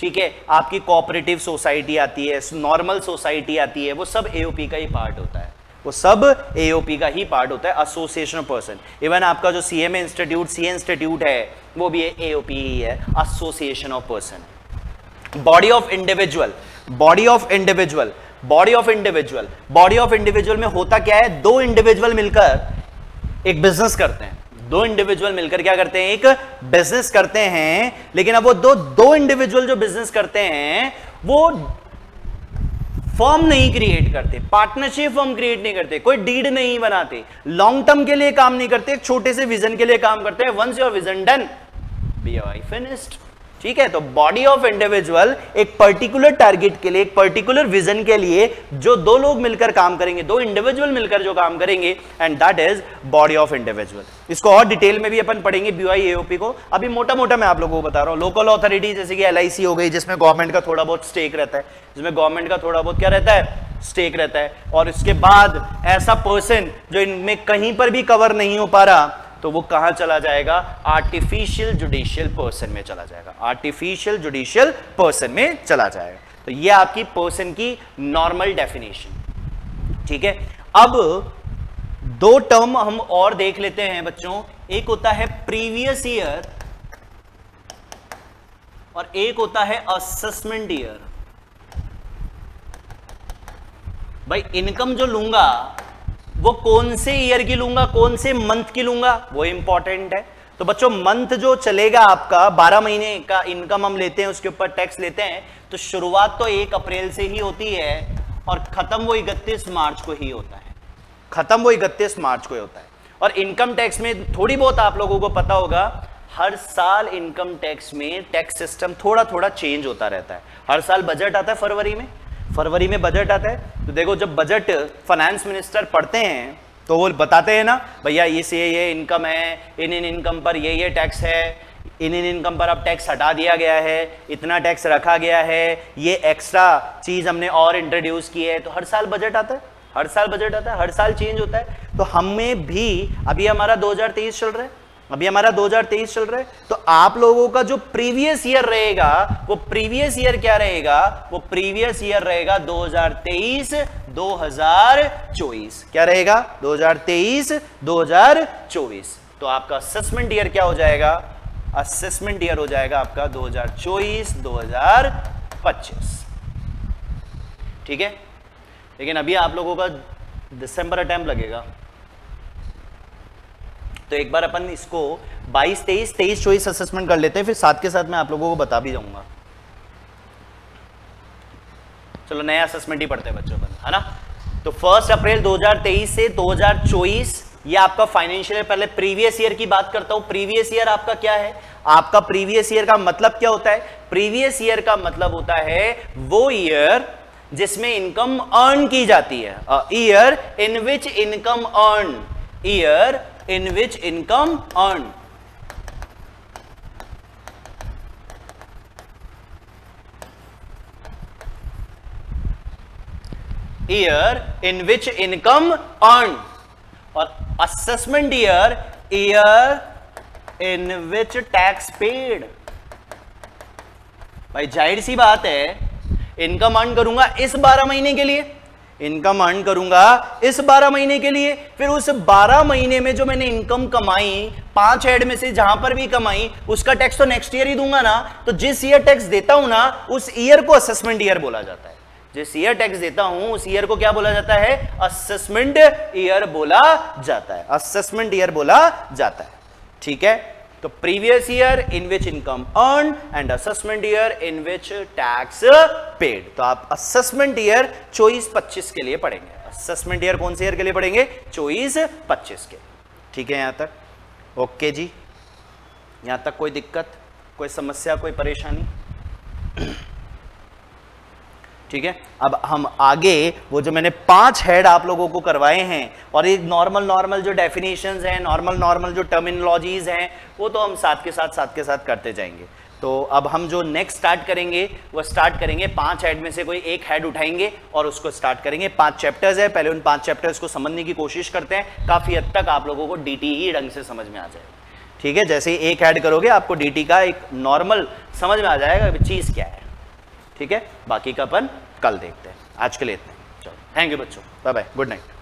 ठीक है, आपकी कोऑपरेटिव सोसाइटी आती है, नॉर्मल सोसाइटी आती है, वो सब एओपी का ही पार्ट होता है, वो सब एओपी का ही पार्ट होता है, एसोसिएशन ऑफ पर्सन। इवन आपका जो सीएम इंस्टीट्यूट सी इंस्टीट्यूट है वो भी एओपी ही है, association of person. Body of individual, body of individual, body of individual, body of individual में होता क्या है, दो इंडिविजुअल मिलकर एक बिजनेस करते हैं, दो इंडिविजुअल मिलकर क्या करते हैं, एक बिजनेस करते हैं। लेकिन अब वो दो दो इंडिविजुअल जो बिजनेस करते हैं वो फॉर्म नहीं क्रिएट करते, पार्टनरशिप फॉर्म क्रिएट नहीं करते, कोई डीड नहीं बनाते, लॉन्ग टर्म के लिए काम नहीं करते, एक छोटे से विजन के लिए काम करते हैं। Once your vision done, B I finished. ठीक है, तो बॉडी ऑफ इंडिविजुअल एक पर्टिकुलर टारगेट के लिए, एक पर्टिकुलर विजन के लिए जो दो लोग मिलकर काम करेंगे, दो इंडिविजुअल मिलकर जो काम करेंगे, and that is body of individual. इसको और डिटेल में भी अपन पढ़ेंगे, बीओआई एओपी को, अभी मोटा मोटा मैं आप लोगों को बता रहा हूँ। लोकल ऑथोरिटी जैसे कि एलआईसी हो गई, जिसमें गवर्नमेंट का थोड़ा बहुत स्टेक रहता है, जिसमें गवर्नमेंट का थोड़ा बहुत क्या रहता है, स्टेक रहता है, और इसके बाद ऐसा पर्सन जो इनमें कहीं पर भी कवर नहीं हो पा रहा तो वो कहाँ चला जाएगा, आर्टिफिशियल जुडिशियल पर्सन में चला जाएगा, आर्टिफिशियल जुडिशियल पर्सन में चला जाएगा। तो ये आपकी पर्सन की नॉर्मल डेफिनेशन। ठीक है, अब दो टर्म हम और देख लेते हैं बच्चों, एक होता है प्रीवियस ईयर और एक होता है असेसमेंट ईयर। भाई इनकम जो लूंगा वो कौन से ईयर की लूंगा, कौन से मंथ की लूंगा, वो इंपॉर्टेंट है। तो बच्चों मंथ जो चलेगा आपका, बारह महीने का इनकम हम लेते हैं, उसके ऊपर टैक्स लेते हैं, तो शुरुआत तो एक अप्रैल से ही होती है और खत्म वो इकतीस मार्च को ही होता है, खत्म वो इकतीस मार्च को ही होता है। और इनकम टैक्स में थोड़ी बहुत आप लोगों को पता होगा, हर साल इनकम टैक्स में टैक्स सिस्टम थोड़ा थोड़ा चेंज होता रहता है। हर साल बजट आता है फरवरी में, फरवरी में बजट आता है, तो देखो जब बजट फाइनेंस मिनिस्टर पढ़ते हैं तो वो बताते हैं ना, भैया इस ये ये इनकम है, इन इन इनकम पर ये ये टैक्स है, इन इन इनकम पर अब टैक्स हटा दिया गया है, इतना टैक्स रखा गया है, ये एक्स्ट्रा चीज़ हमने और इंट्रोड्यूस की है। तो हर साल बजट आता है, हर साल बजट आता है, हर साल चेंज होता है। तो हमें भी, अभी हमारा दो हजार तेईस चल रहा है, अभी हमारा दो हजार तेईस चल रहा है, तो आप लोगों का जो प्रीवियस ईयर रहेगा वो प्रीवियस ईयर क्या रहेगा, वो प्रीवियस ईयर रहेगा दो हजार तेईस दो हजार चौबीस। क्या रहेगा, दो हजार तेईस दो हजार चौबीस। तो आपका असेसमेंट ईयर क्या हो जाएगा, असेसमेंट ईयर हो जाएगा आपका दो हजार चौबीस दो हजार पच्चीस। ठीक है, लेकिन अभी आप लोगों का दिसंबर अटेम्प्ट लगेगा, तो एक बार अपन इसको बाईस तेईस तेईस चौबीस असेसमेंट कर लेते हैं, फिर साथ के साथ मैं आप लोगों को बता भी जाऊंगा। चलो नया असेसमेंट ही पढ़ते हैं बच्चों पर, है ना। तो फर्स्ट अप्रैल दो हज़ार तेईस से दो हज़ार चौबीस ये आपका फाइनेंशियल ईयर, पहले प्रीवियस ईयर की बात करता हूँ। प्रीवियस ईयर आपका क्या है, आपका प्रीवियस ईयर का मतलब क्या होता है, प्रीवियस ईयर का मतलब होता है वो ईयर जिसमें इनकम अर्न की जाती है, year in which income earn, year in which income earn. Year in which income earned, और assessment year, year in which tax paid। भाई जाहिर सी बात है, इनकम अर्न करूंगा इस बारह महीने के लिए, इनकम अर्न करूंगा इस बारह महीने के लिए, फिर उस बारह महीने में जो मैंने इनकम कमाई, पांच हेड में से जहां पर भी कमाई, उसका टैक्स तो नेक्स्ट ईयर ही दूंगा ना। तो जिस ईयर टैक्स देता हूं ना उस ईयर को असेसमेंट ईयर बोला जाता है, जिस ईयर टैक्स देता हूं उस ईयर को क्या बोला जाता है, असेसमेंट ईयर बोला जाता है, असेसमेंट ईयर बोला जाता है, ठीक है। तो previous year in which income earn and assessment year in which tax paid. तो आप असेसमेंट ईयर चौबीस पच्चीस के लिए पढ़ेंगे, असेसमेंट ईयर कौन से ईयर के लिए पढ़ेंगे, चौबीस पच्चीस के, ठीक है। यहां तक ओके जी, यहां तक कोई दिक्कत, कोई समस्या, कोई परेशानी, ठीक है। अब हम आगे वो जो मैंने पांच हेड आप लोगों को करवाए हैं और ये नॉर्मल नॉर्मल जो डेफिनेशंस हैं, नॉर्मल नॉर्मल जो टर्मिनोलॉजीज हैं, वो तो हम साथ के साथ साथ के साथ करते जाएंगे। तो अब हम जो नेक्स्ट स्टार्ट करेंगे वो स्टार्ट करेंगे पांच हेड में से कोई एक हेड उठाएंगे और उसको स्टार्ट करेंगे। पांच चैप्टर्स है, पहले उन पांच चैप्टर्स को समझने की कोशिश करते हैं, काफ़ी हद तक आप लोगों को डी टी ही ढंग से समझ में आ जाएगा, ठीक है। जैसे ही एक हेड करोगे आपको डी टी का एक नॉर्मल समझ में आ जाएगा चीज़ क्या है, ठीक है। बाकी का अपन कल देखते हैं, आज के लिए इतना, चलो थैंक यू बच्चों, बाय बाय, गुड नाइट।